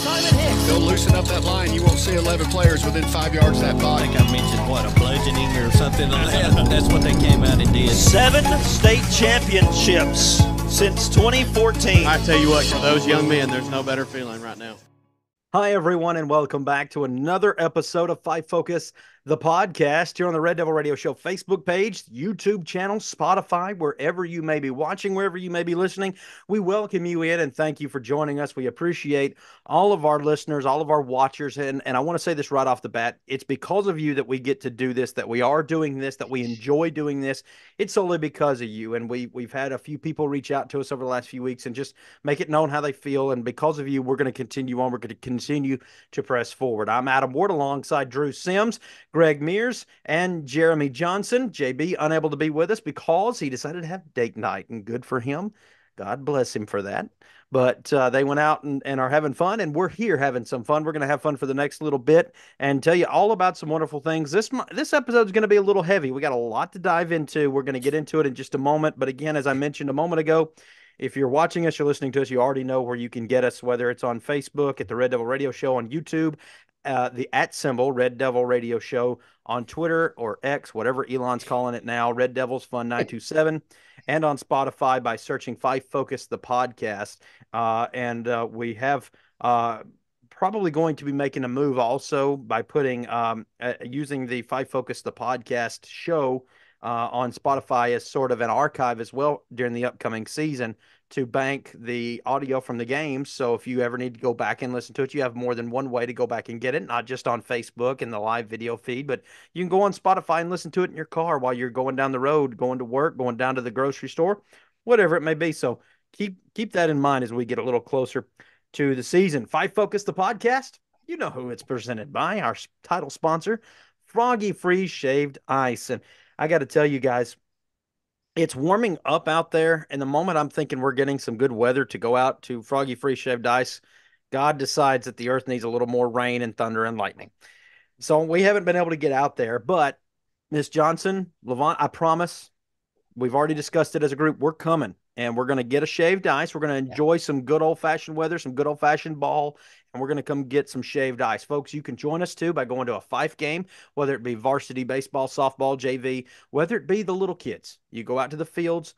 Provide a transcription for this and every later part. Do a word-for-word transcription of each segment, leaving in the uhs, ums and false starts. Simon Hicks. They'll loosen up that line. You won't see eleven players within five yards of that body. I think I mentioned, what, a bludgeoning or something like that. That's what they came out and did. Seven state championships since twenty fourteen. I tell you what, for those young men, there's no better feeling right now. Hi, everyone, and welcome back to another episode of Fyffe Focus, the podcast, here on the Red Devil Radio Show Facebook page, YouTube channel, Spotify, wherever you may be watching, wherever you may be listening. We welcome you in and thank you for joining us. We appreciate all of our listeners, all of our watchers, and, and I want to say this right off the bat. It's because of you that we get to do this, that we are doing this, that we enjoy doing this. It's solely because of you, and we, we've had a few people reach out to us over the last few weeks and just make it known how they feel, and because of you, we're going to continue on. We're going to continue Continue to press forward. I'm Adam Ward alongside Drew Sims, Greg Mears, and Jeremy Johnson. J B unable to be with us because he decided to have date night, and good for him. God bless him for that. But uh, they went out and, and are having fun, and we're here having some fun. We're going to have fun for the next little bit and tell you all about some wonderful things. This this episode is going to be a little heavy. We got a lot to dive into. We're going to get into it in just a moment. But again, as I mentioned a moment ago, if you're watching us, you're listening to us, you already know where you can get us, whether it's on Facebook at the Red Devil Radio Show, on YouTube, uh, the at symbol Red Devil Radio Show, on Twitter or X, whatever Elon's calling it now, Red Devils Fun nine two seven, and on Spotify by searching Fyffe Focus, the podcast. Uh, and uh, we have uh, probably going to be making a move also by putting um, uh, using the Fyffe Focus, the podcast show, Uh, on Spotify as sort of an archive as well during the upcoming season to bank the audio from the games. So if you ever need to go back and listen to it, you have more than one way to go back and get it, not just on Facebook and the live video feed, but you can go on Spotify and listen to it in your car while you're going down the road, going to work, going down to the grocery store, whatever it may be. So keep keep that in mind as we get a little closer to the season. Fyffe Focus, the podcast, you know who it's presented by, our title sponsor, Froggy Freeze Shaved Ice. And I got to tell you guys, it's warming up out there. And the moment I'm thinking we're getting some good weather to go out to Froggy Freeze Shaved Ice, God decides that the earth needs a little more rain and thunder and lightning. So we haven't been able to get out there. But Miss Johnson, Levant, I promise, we've already discussed it as a group. We're coming, and we're going to get a shaved ice. We're going to enjoy some good old-fashioned weather, some good old-fashioned ball, and we're going to come get some shaved ice. Folks, you can join us, too, by going to a Fyffe game, whether it be varsity baseball, softball, J V, whether it be the little kids. You go out to the fields.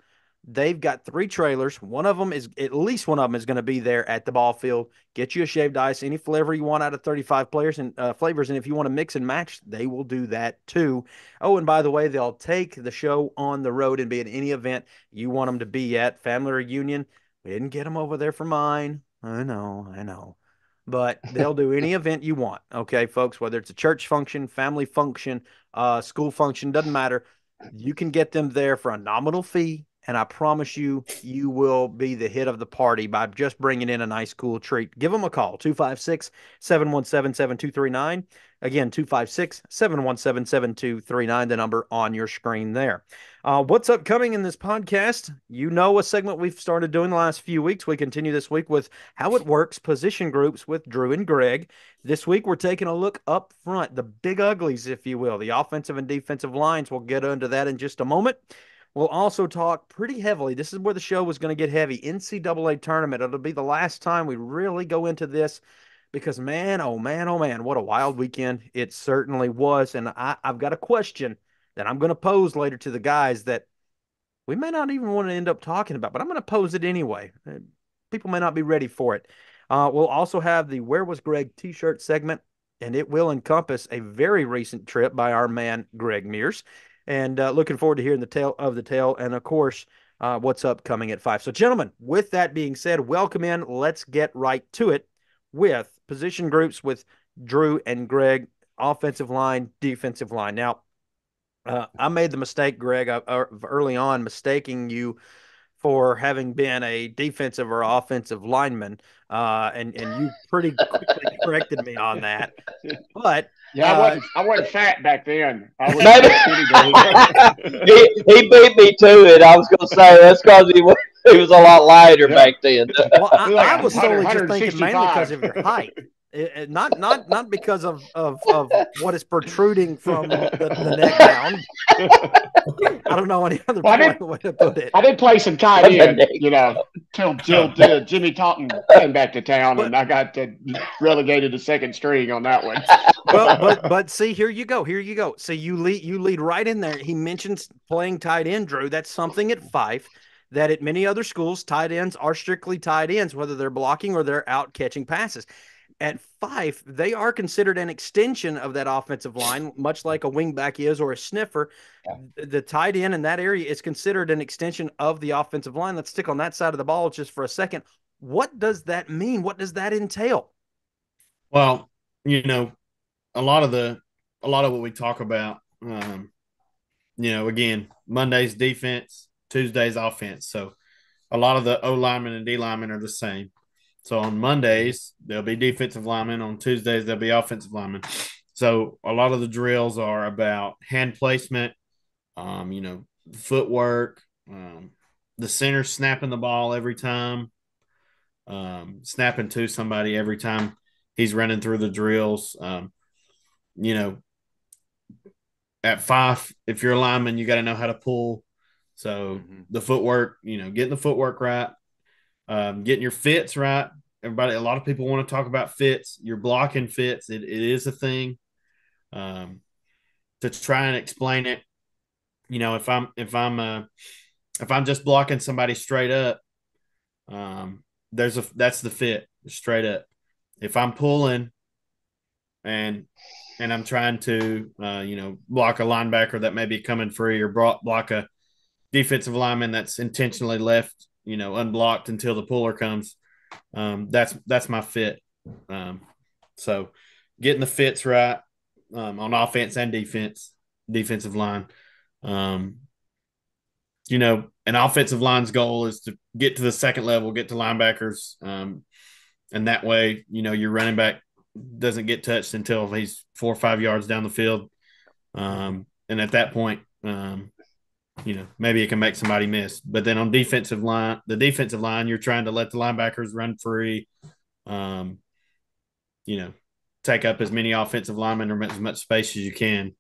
They've got three trailers. One of them is – at least one of them is going to be there at the ball field. Get you a shaved ice, any flavor you want out of thirty-five players and uh, flavors. And if you want to mix and match, they will do that too. Oh, and by the way, they'll take the show on the road and be at any event you want them to be at. Family reunion, we didn't get them over there for mine. I know, I know. But they'll do any event you want, okay, folks, whether it's a church function, family function, uh, school function, doesn't matter. You can get them there for a nominal fee. And I promise you, you will be the hit of the party by just bringing in a nice, cool treat. Give them a call, two five six, seven one seven, seven two three nine. Again, two five six, seven one seven, seven two three nine, the number on your screen there. Uh, what's upcoming in this podcast? You know, a segment we've started doing the last few weeks. We continue this week with How It Works, Position Groups with Drew and Greg. This week, we're taking a look up front, the big uglies, if you will, the offensive and defensive lines. We'll get into that in just a moment. We'll also talk pretty heavily. This is where the show was going to get heavy. N C double A tournament. It'll be the last time we really go into this because, man, oh, man, oh, man, what a wild weekend it certainly was. And I, I've got a question that I'm going to pose later to the guys that we may not even want to end up talking about, but I'm going to pose it anyway. People may not be ready for it. Uh, we'll also have the Where Was Greg t-shirt segment, and it will encompass a very recent trip by our man Greg Mears. And uh, looking forward to hearing the tale of the tale and, of course, uh, what's upcoming at Fyffe. So, gentlemen, with that being said, welcome in. Let's get right to it with position groups with Drew and Greg, offensive line, defensive line. Now, uh, I made the mistake, Greg, uh, early on, mistaking you for having been a defensive or offensive lineman, uh, and, and you pretty quickly corrected me on that. But – Yeah, uh, I wasn't. I wasn't fat back then. I was he, he beat me to it. I was going to say that's because he was he was a lot lighter yeah. back then. Well, I, like I was solely just thinking mainly because of your height. It, it, not not not because of, of, of what is protruding from the, the neck down. I don't know any other well, did, way to put it. I did play some tight end, you know, till, till, till Jimmy Taunton came back to town, but, and I got to relegated to second string on that one. Well, but but see, here you go, here you go. So you lead you lead right in there. He mentions playing tight end, Drew. That's something at Fyffe that at many other schools, tight ends are strictly tight ends, whether they're blocking or they're out catching passes. At Fyffe, they are considered an extension of that offensive line, much like a wingback is or a sniffer. Yeah. The tight end in that area is considered an extension of the offensive line. Let's stick on that side of the ball just for a second. What does that mean? What does that entail? Well, you know, a lot of the a lot of what we talk about, um, you know, again, Monday's defense, Tuesday's offense. So a lot of the O linemen and D linemen are the same. So on Mondays, there'll be defensive linemen. On Tuesdays, there'll be offensive linemen. So a lot of the drills are about hand placement, um, you know, footwork, um, the center snapping the ball every time, um, snapping to somebody every time he's running through the drills. Um, you know, at Fyffe, if you're a lineman, you got to know how to pull. So mm-hmm. the footwork, you know, getting the footwork right. Um, getting your fits right. Everybody, a lot of people want to talk about fits. Your blocking fits. It, it is a thing. Um, to try and explain it, you know, if I'm if I'm uh, if I'm just blocking somebody straight up, um, there's a that's the fit straight up. If I'm pulling, and and I'm trying to uh, you know block a linebacker that may be coming free, or block a defensive lineman that's intentionally left, you know, unblocked until the puller comes. Um, that's that's my fit. Um, so getting the fits right um, on offense and defense, defensive line. Um, you know, an offensive line's goal is to get to the second level, get to linebackers, um, and that way, you know, your running back doesn't get touched until he's four or five yards down the field. Um, and at that point, um, you know, maybe it can make somebody miss. But then on defensive line, the defensive line, you're trying to let the linebackers run free, um, you know, take up as many offensive linemen or as much space as you can,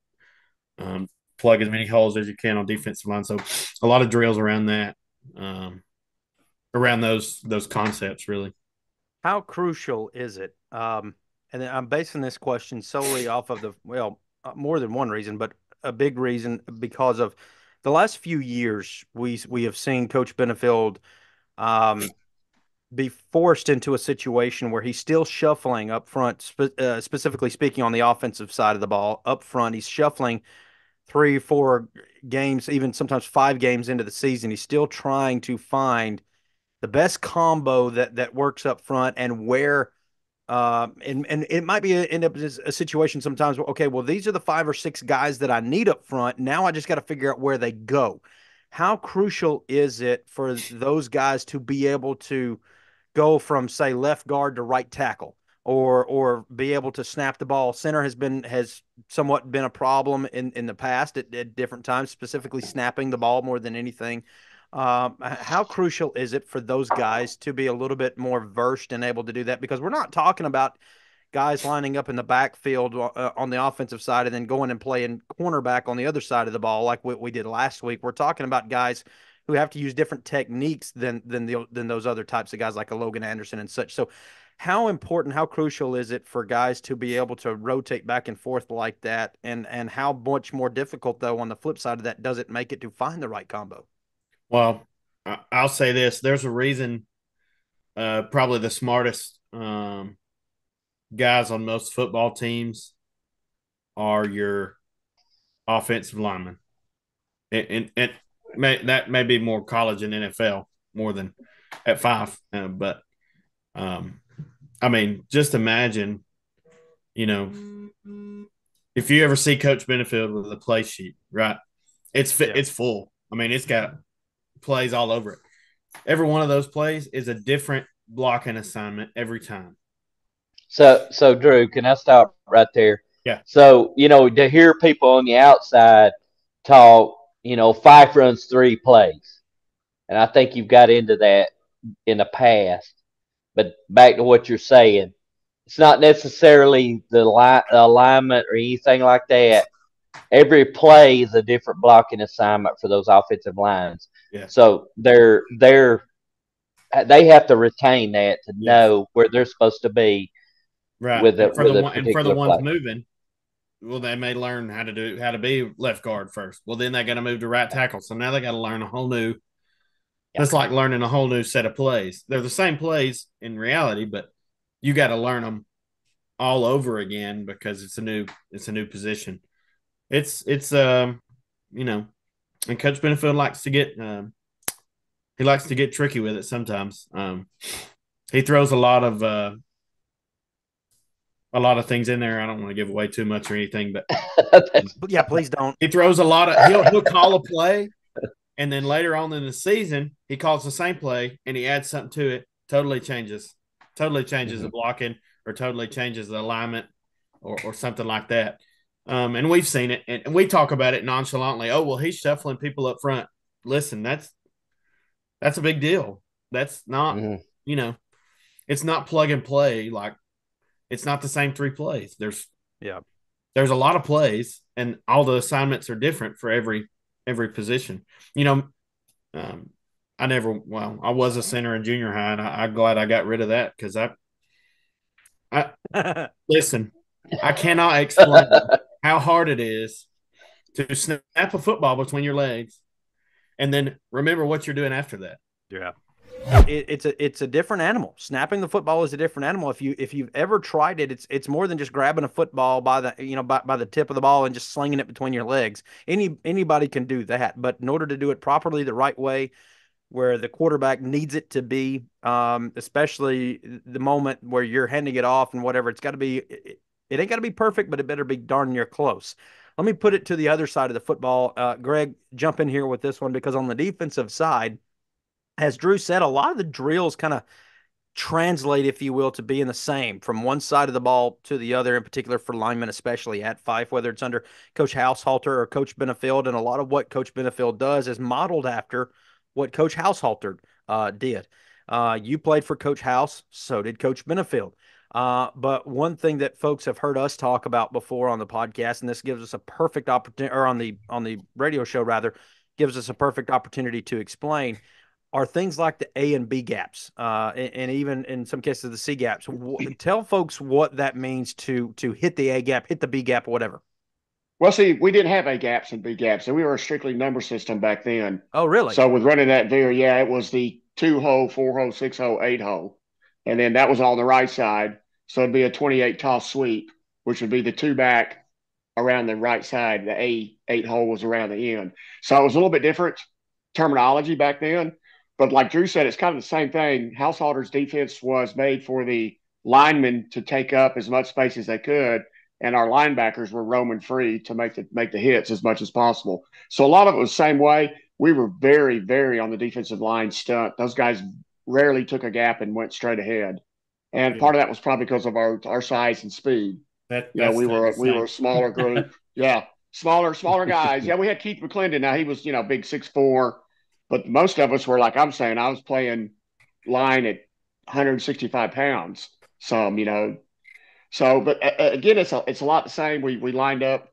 um, plug as many holes as you can on defensive line. So a lot of drills around that, um, around those those concepts, really. How crucial is it? Um, and I'm basing this question solely off of the, well, more than one reason, but a big reason because of the last few years, we we have seen Coach Benefield um, be forced into a situation where he's still shuffling up front, spe- uh, specifically speaking on the offensive side of the ball. Up front, he's shuffling three, four games, even sometimes five games into the season. He's still trying to find the best combo that, that works up front and where uh, – and, and it might be a, end up as a situation sometimes where, okay, well, these are the five or six guys that I need up front. Now I just got to figure out where they go. How crucial is it for those guys to be able to go from, say, left guard to right tackle or or be able to snap the ball? Center has been has somewhat been a problem in, in the past at, at different times, specifically snapping the ball more than anything. Um, how crucial is it for those guys to be a little bit more versed and able to do that? Because we're not talking about guys lining up in the backfield uh, on the offensive side and then going and playing cornerback on the other side of the ball like what we did last week. We're talking about guys who have to use different techniques than than the, than those other types of guys like a Logan Anderson and such. So how important, how crucial is it for guys to be able to rotate back and forth like that? And, and how much more difficult, though, on the flip side of that, does it make it to find the right combo? Well, I'll say this. There's a reason uh, probably the smartest um, guys on most football teams are your offensive linemen. And, and, and may, that may be more college and N F L more than at Fyffe. Uh, but, um, I mean, just imagine, you know, if you ever see Coach Benefield with a play sheet, right, it's yeah. it's full. I mean, it's got – plays all over it. Every one of those plays is a different blocking assignment every time. So, so Drew, can I stop right there? Yeah. So, you know, to hear people on the outside talk, you know, Fyffe runs three plays. And I think you've got into that in the past. But back to what you're saying. It's not necessarily the li- alignment or anything like that. Every play is a different blocking assignment for those offensive lines. Yeah. So they're they're they have to retain that to know where they're supposed to be. Right. With a, and for with the one, and for the ones play. moving, well, they may learn how to do how to be left guard first. Well, then they got to move to right tackle. So now they got to learn a whole new. Yeah. It's like learning a whole new set of plays. They're the same plays in reality, but you got to learn them all over again because it's a new it's a new position. It's it's um you know, and Coach Benefield likes to get um, he likes to get tricky with it sometimes. Um, he throws a lot of. Uh, A lot of things in there. I don't want to give away too much or anything, but yeah, please don't. He throws a lot of. He'll, he'll call a play, and then later on in the season, he calls the same play and he adds something to it. Totally changes, totally changes mm-hmm. the blocking, or totally changes the alignment, or or something like that. Um, and we've seen it, and we talk about it nonchalantly. Oh well, he's shuffling people up front. Listen, that's that's a big deal. That's not mm-hmm. you know, it's not plug and play like. It's not the same three plays. There's yeah, there's a lot of plays, and all the assignments are different for every every position. You know, um, I never well, I was a center in junior high, and I, I'm glad I got rid of that because I, I listen, I cannot explain how hard it is to snap a football between your legs, and then remember what you're doing after that. Yeah. It, it's a it's a different animal. Snapping the football is a different animal. If you if you've ever tried it, it's it's more than just grabbing a football by the you know by, by the tip of the ball and just slinging it between your legs. Any anybody can do that, but in order to do it properly, the right way, where the quarterback needs it to be, um, especially the moment where you're handing it off and whatever, it's got to be. It, it ain't got to be perfect, but it better be darn near close. Let me put it to the other side of the football. Uh, Greg, jump in here with this one because on the defensive side. As Drew said, a lot of the drills kind of translate, if you will, to being the same from one side of the ball to the other, in particular for linemen, especially at Fyffe, whether it's under Coach Househalter or Coach Benefield. And a lot of what Coach Benefield does is modeled after what Coach Househalter uh, did. Uh, you played for Coach House, so did Coach Benefield. Uh, but one thing that folks have heard us talk about before on the podcast, and this gives us a perfect opportunity, or on the on the radio show rather, gives us a perfect opportunity to explain. Are things like the A and B gaps, uh, and, and even in some cases the C gaps. W- tell folks what that means to to hit the A gap, hit the B gap, whatever. Well, see, we didn't have A gaps and B gaps, and we were a strictly number system back then. Oh, really? So with running that veer, yeah, it was the two hole, four hole, six hole, eight hole, and then that was on the right side. So it'd be a twenty-eight toss sweep, which would be the two back around the right side. The A eight hole was around the end, so it was a little bit different terminology back then. But like Drew said, it's kind of the same thing. Househalter's defense was made for the linemen to take up as much space as they could, and our linebackers were roaming free to make the make the hits as much as possible. So a lot of it was the same way. We were very, very on the defensive line stunt. Those guys rarely took a gap and went straight ahead. And yeah. part of that was probably because of our, our size and speed. That, yeah, we were we were a smaller group. yeah, smaller, smaller guys. Yeah, we had Keith McClendon. Now he was, you know, big six four. But most of us were, like I'm saying, I was playing line at one hundred sixty-five pounds, some, you know. So, but uh, again, it's a, it's a lot the same. We we lined up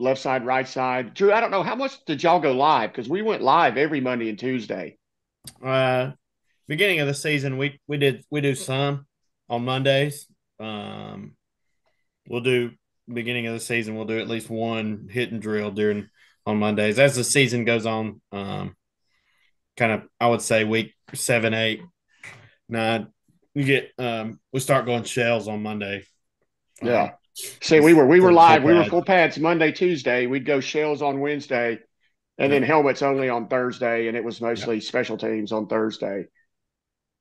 left side, right side. Drew, I don't know, how much did y'all go live? Because we went live every Monday and Tuesday. Uh, beginning of the season, we we did we do some on Mondays. Um, we'll do beginning of the season. We'll do at least one hit and drill during on Mondays as the season goes on. Um, Kind of, I would say week seven, eight, nine. You get, um, we start going shells on Monday. Yeah. Um, See, we were we were live. We were full pads Monday, Tuesday. We'd go shells on Wednesday, and yeah. then helmets only on Thursday. And it was mostly yeah. special teams on Thursday.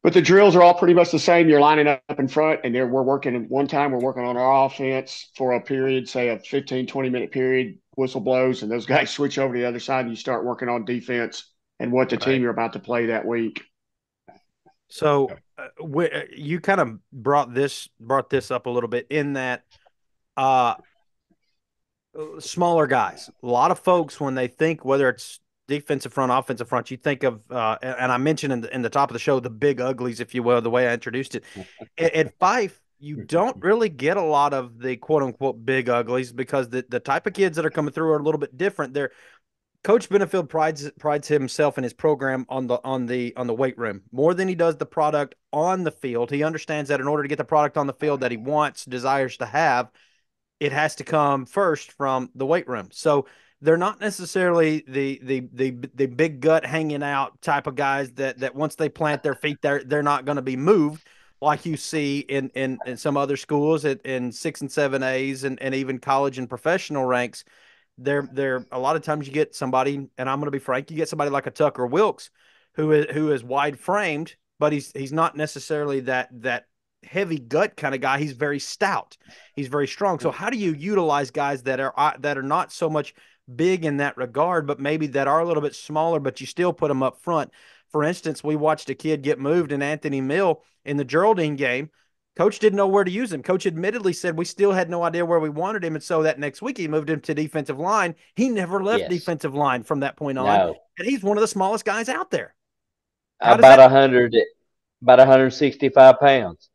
But the drills are all pretty much the same. You're lining up in front, and there we're working. One time we're working on our offense for a period, say a fifteen, twenty minute period. Whistle blows, and those guys switch over to the other side, and you start working on defense. And what the right. team you're about to play that week. So uh, we, uh, you kind of brought this brought this up a little bit in that uh, smaller guys. A lot of folks, when they think whether it's defensive front, offensive front, you think of uh, and I mentioned in the, in the top of the show the big uglies, if you will, the way I introduced it. At Fyffe, you don't really get a lot of the quote unquote big uglies because the, the type of kids that are coming through are a little bit different. They're Coach Benefield prides prides himself and his program on the on the on the weight room more than he does the product on the field. He understands that in order to get the product on the field that he wants, desires to have, it has to come first from the weight room. So they're not necessarily the the the the big gut hanging out type of guys that that once they plant their feet they're they're not going to be moved like you see in in, in some other schools at in six and seven A's and, and even college and professional ranks. They're, they're a lot of times you get somebody, and I'm going to be frank, you get somebody like a Tucker Wilkes who is, who is wide framed, but he's, he's not necessarily that, that heavy gut kind of guy. He's very stout. He's very strong. So how do you utilize guys that are, uh, that are not so much big in that regard, but maybe that are a little bit smaller, but you still put them up front? For instance, we watched a kid get moved in Anthony Mill in the Geraldine game. Coach didn't know where to use him. Coach admittedly said we still had no idea where we wanted him, and so that next week he moved him to defensive line. He never left yes. defensive line from that point on, no. and he's one of the smallest guys out there. How about a hundred, about one hundred sixty-five pounds.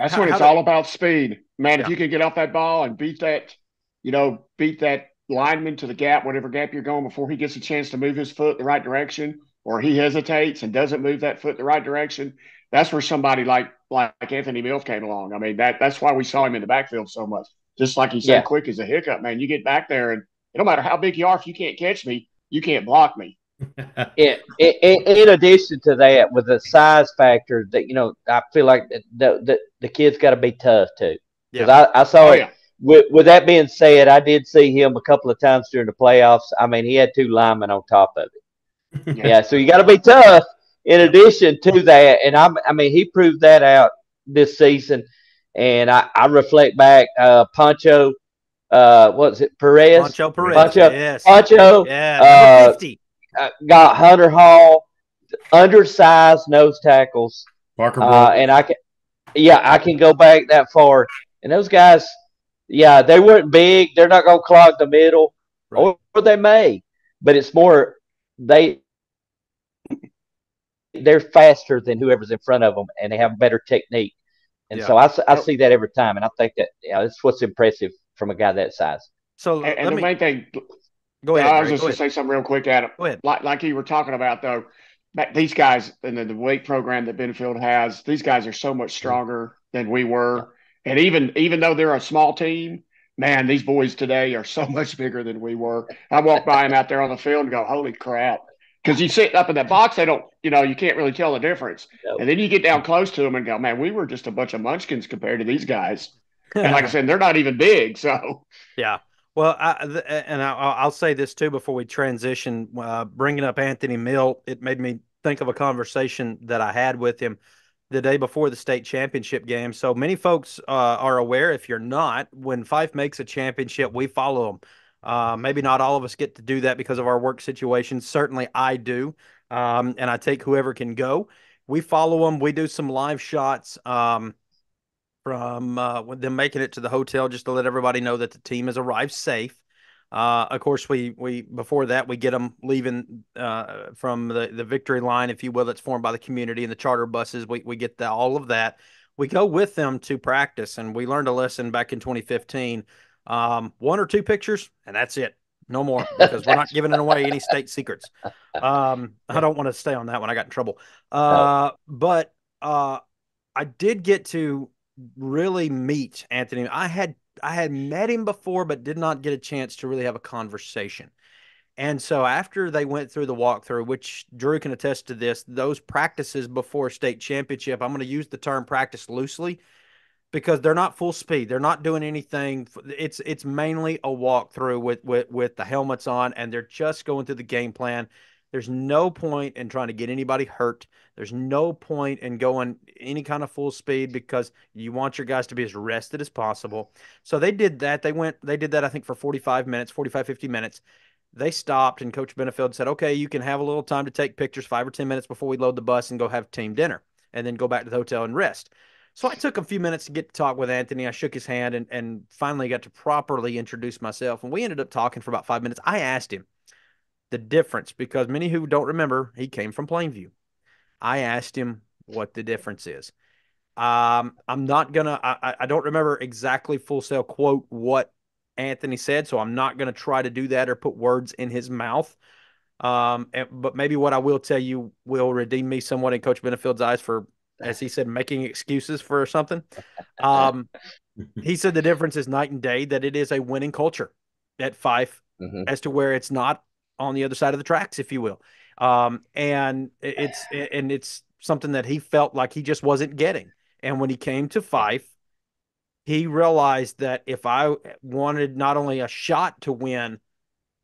That's how, what it's all that, about speed, man. Yeah. If you can get off that ball and beat that, you know, beat that lineman to the gap, whatever gap you're going, before he gets a chance to move his foot the right direction, or he hesitates and doesn't move that foot the right direction. That's where somebody like like Anthony Mills came along. I mean, that that's why we saw him in the backfield so much. Just like he said, yeah. quick as a hiccup, man. You get back there, and it don't matter how big you are, if you can't catch me, you can't block me. it, it, it, in addition to that, with the size factor, that you know, I feel like the the, the kid's got to be tough too. Because yeah. I, I saw oh, it. Yeah. With, with that being said, I did see him a couple of times during the playoffs. I mean, he had two linemen on top of it. yeah. yeah, so you got to be tough. In addition to that, and I'm, I mean, he proved that out this season. And I, I reflect back, uh, Pancho, uh, what is it, Perez? Pancho Perez. Pancho, yes. Pancho yeah, uh, fifty. Got Hunter Hall, undersized nose tackles. Parker uh, and I can, yeah, I can go back that far. And those guys, yeah, they weren't big. They're not going to clog the middle, right. or, or they may. But it's more, they. They're faster than whoever's in front of them, and they have better technique. And yeah. so I, I see that every time, and I think that you know, that's what's impressive from a guy that size. So, and, and the me, main thing, go ahead. I was Greg, just going to say something real quick, Adam. Go ahead. Like, like you were talking about, though, these guys and the, the weight program that Benefield has, these guys are so much stronger than we were. And even even though they're a small team, man, these boys today are so much bigger than we were. I walk by them out there on the field and go, holy crap. Because you sit up in that box, they don't, you know, you can't really tell the difference. No. And then you get down close to them and go, man, we were just a bunch of munchkins compared to these guys. And like I said, they're not even big. So, yeah. Well, I, and I'll say this too before we transition. Uh, bringing up Anthony Mill, it made me think of a conversation that I had with him the day before the state championship game. So many folks uh, are aware, if you're not, when Fyffe makes a championship, we follow them. Uh, maybe not all of us get to do that because of our work situations. Certainly I do. Um, and I take whoever can go. We follow them. We do some live shots um, from uh, them making it to the hotel just to let everybody know that the team has arrived safe. Uh, of course, we we before that, we get them leaving uh, from the, the victory line, if you will, that's formed by the community and the charter buses. We, we get the, all of that. We go with them to practice, and we learned a lesson back in twenty fifteen. Um, one or two pictures, and that's it. No more, because we're not giving away any state secrets. Um, I don't want to stay on that one. I got in trouble. Uh, no. But uh, I did get to really meet Anthony. I had I had met him before, but did not get a chance to really have a conversation. And so after they went through the walkthrough, which Drew can attest to this, those practices before state championship, I'm going to use the term practice loosely, because they're not full speed. They're not doing anything. It's it's mainly a walkthrough with, with, with the helmets on, and they're just going through the game plan. There's no point in trying to get anybody hurt. There's no point in going any kind of full speed because you want your guys to be as rested as possible. So they did that. They went. They did that, I think, for forty-five minutes, forty-five, fifty minutes. They stopped, and Coach Benefield said, okay, you can have a little time to take pictures five or ten minutes before we load the bus and go have team dinner and then go back to the hotel and rest. So I took a few minutes to get to talk with Anthony. I shook his hand and, and finally got to properly introduce myself. And we ended up talking for about five minutes. I asked him the difference because many who don't remember, he came from Plainview. I asked him what the difference is. Um, I'm not going to, I I don't remember exactly Full Sail quote what Anthony said, so I'm not going to try to do that or put words in his mouth. Um, and, but maybe what I will tell you will redeem me somewhat in Coach Benefield's eyes for, as he said, making excuses for something. Um, he said the difference is night and day, that it is a winning culture at Fyffe, mm-hmm. as to where it's not on the other side of the tracks, if you will. Um, and it's, and it's something that he felt like he just wasn't getting. And when he came to Fyffe, he realized that if I wanted not only a shot to win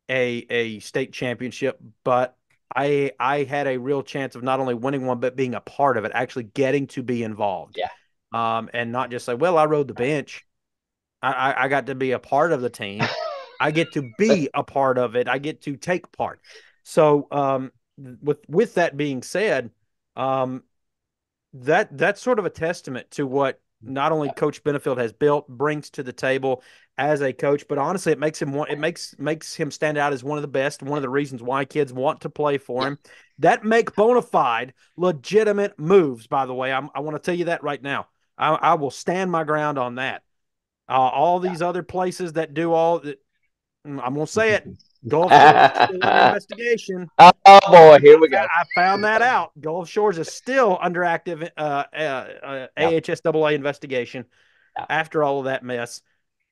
a, a state championship, but I I had a real chance of not only winning one, but being a part of it, actually getting to be involved. Yeah. Um, and not just say, well, I rode the bench. I, I, I got to be a part of the team. I get to be a part of it. I get to take part. So um, with with that being said, um, that that's sort of a testament to what not only Coach Benefield has built, brings to the table as a coach, but honestly, it makes him want, it makes makes him stand out as one of the best, one of the reasons why kids want to play for him. That make bona fide, legitimate moves, by the way. I'm, I want to tell you that right now. I, I will stand my ground on that. Uh, all these other places that do all – I'm going to say it. Gulf Shores is under investigation. Oh, boy, here we go. I found that out. Gulf Shores is still under active uh, uh, uh, A H S A A investigation no. after all of that mess.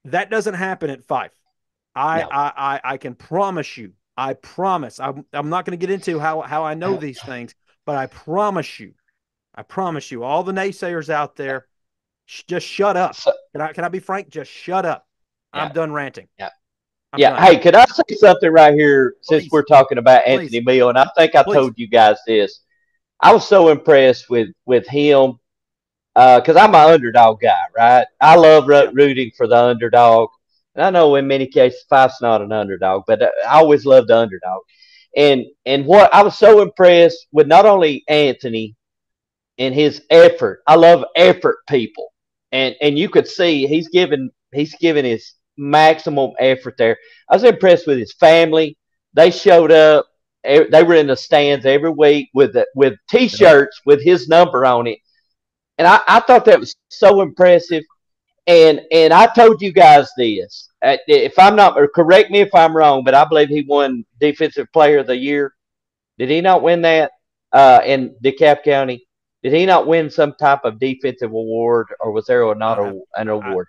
That doesn't happen at Fyffe. I, no. I, I, I can promise you. I promise. I'm, I'm not going to get into how, how I know these things, but I promise you. I promise you. All the naysayers out there, sh just shut up. Can I, can I be frank? Just shut up. Yeah. I'm done ranting. Yeah. I'm yeah. Hey, could I say something right here since Please. we're talking about Please. Anthony Mill? And I think I Please. told you guys this. I was so impressed with, with him. Because uh, I'm an underdog guy, right? I love rooting for the underdog. And I know in many cases, Fyffe's not an underdog, but I always love the underdog. And and what I was so impressed with not only Anthony and his effort. I love effort people. And and you could see he's given he's given his maximum effort there. I was impressed with his family. They showed up. They were in the stands every week with the, with T-shirts with his number on it. And I, I thought that was so impressive. And and I told you guys this. If I'm not, or correct me if I'm wrong, but I believe he won Defensive Player of the Year. Did he not win that uh, in DeKalb County? Did he not win some type of defensive award, or was there or not a, an award?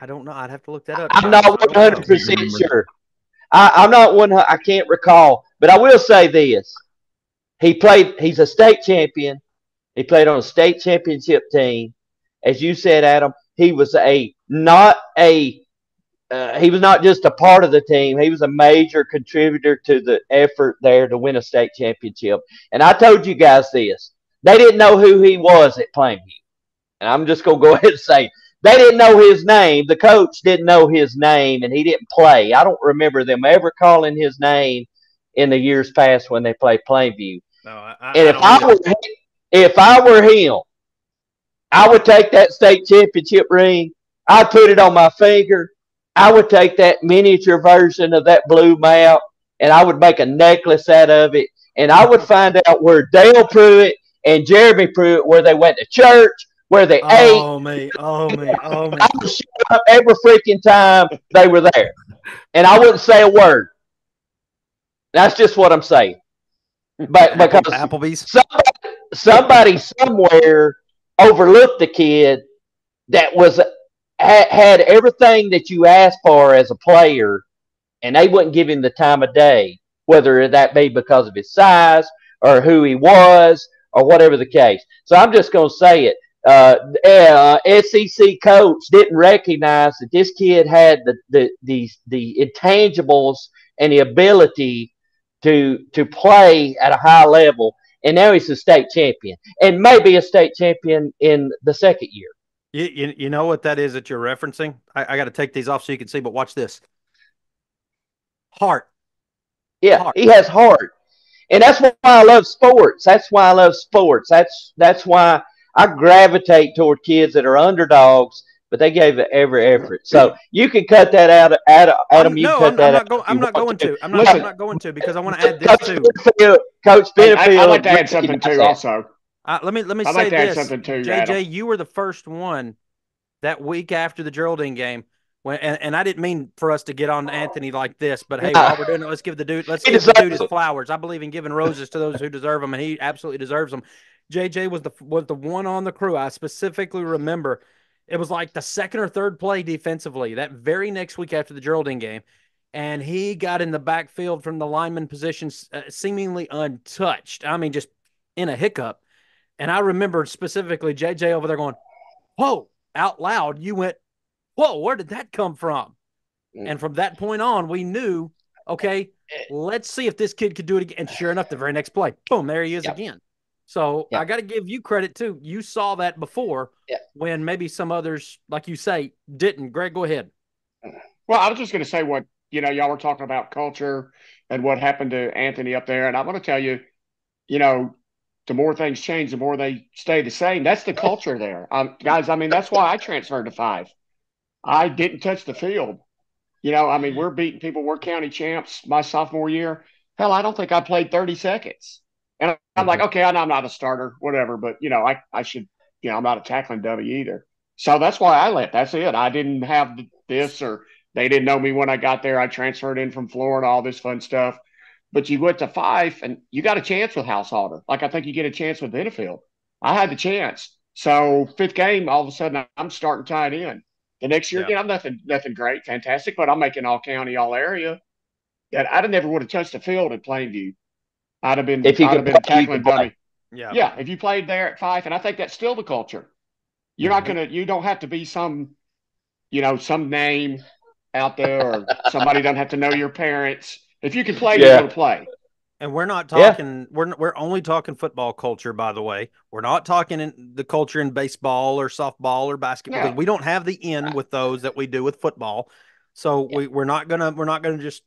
I, I don't know. I'd have to look that up. I'm not one hundred percent sure. I, I'm not one. I can't recall. But I will say this. He played. He's a state champion. He played on a state championship team. As you said, Adam, he was a not a uh, he was not just a part of the team. He was a major contributor to the effort there to win a state championship. And I told you guys this. They didn't know who he was at Plainview. And I'm just going to go ahead and say they didn't know his name. The coach didn't know his name, and he didn't play. I don't remember them ever calling his name in the years past when they played Plainview. No, I, I, and if I, I were – If I were him, I would take that state championship ring. I'd put it on my finger. I would take that miniature version of that blue map, and I would make a necklace out of it. And I would find out where Dale Pruitt and Jeremy Pruitt, where they went to church, where they oh, ate. Oh, me. Oh, me. Oh, me. I would show up every freaking time they were there. And I wouldn't say a word. That's just what I'm saying. But because Applebee's. Somebody Somebody somewhere overlooked the kid that was had everything that you asked for as a player, and they wouldn't give him the time of day, whether that be because of his size or who he was or whatever the case. So I'm just going to say it. Uh, uh, S E C coach didn't recognize that this kid had the, the, the, the intangibles and the ability to, to play at a high level. And now he's a state champion, and maybe a state champion in the second year. You, you, you know what that is that you're referencing? I, I got to take these off so you can see, but watch this. Heart. Yeah, heart. He has heart. And that's why I love sports. That's why I love sports. That's, that's why I gravitate toward kids that are underdogs, but they gave it every effort. So you can cut that out, Adam. Adam you no, cut I'm, that I'm not, go I'm not going to. to. I'm, not, I'm not going to because I want to add this too. Coach Benefield. Hey, I'd like to add something too also. Uh, let me let me I'd say like to this, add something too, J J. Adam. You were the first one that week after the Geraldine game. When, and, and I didn't mean for us to get on Anthony like this, but hey, while we're doing it, let's give the dude let's he give the dude his flowers. I believe in giving roses to those who deserve them, and he absolutely deserves them. J J was the was the one on the crew. I specifically remember it was like the second or third play defensively that very next week after the Geraldine game, and he got in the backfield from the lineman position uh, seemingly untouched. I mean, just in a hiccup. And I remember specifically J J over there going, "Whoa!" out loud. You went, "Whoa, where did that come from?" And from that point on, we knew, okay, let's see if this kid could do it again. And sure enough, the very next play, boom, there he is yep. again. So yep. I got to give you credit, too. You saw that before yep. when maybe some others, like you say, didn't. Greg, go ahead. Well, I was just going to say what, you know, y'all were talking about culture and what happened to Anthony up there. And I want to tell you, you know, the more things change, the more they stay the same. That's the culture there. Um, guys, I mean, that's why I transferred to Fyffe. I didn't touch the field. You know, I mean, we're beating people. We're county champs my sophomore year. Hell, I don't think I played thirty seconds. And I'm like, okay, I know I'm not a starter, whatever. But, you know, I, I should, you know, I'm not a tackling dummy either. So that's why I left. That's it. I didn't have this or they didn't know me when I got there. I transferred in from Florida, all this fun stuff. But you went to Fyffe and you got a chance with Househalter. Like I think you get a chance with Benefield. I had the chance. So fifth game, all of a sudden I'm starting tight end. The next year, yeah. again, I'm nothing, nothing great, fantastic, but I'm making all county, all area. That I'd have never would have touched the field at Plainview. I'd have been, if I'd have been tackling dummy. Yeah, yeah. If you played there at Fyffe, and I think that's still the culture. You're mm-hmm. not gonna, you don't have to be some, you know, some name out there, or somebody doesn't have to know your parents. If you can play, yeah. you're going to play. And we're not talking yeah. – we're we're only talking football culture, by the way. We're not talking in the culture in baseball or softball or basketball. Yeah. We don't have the end with those that we do with football. So yeah. we, we're not going to we're not going to just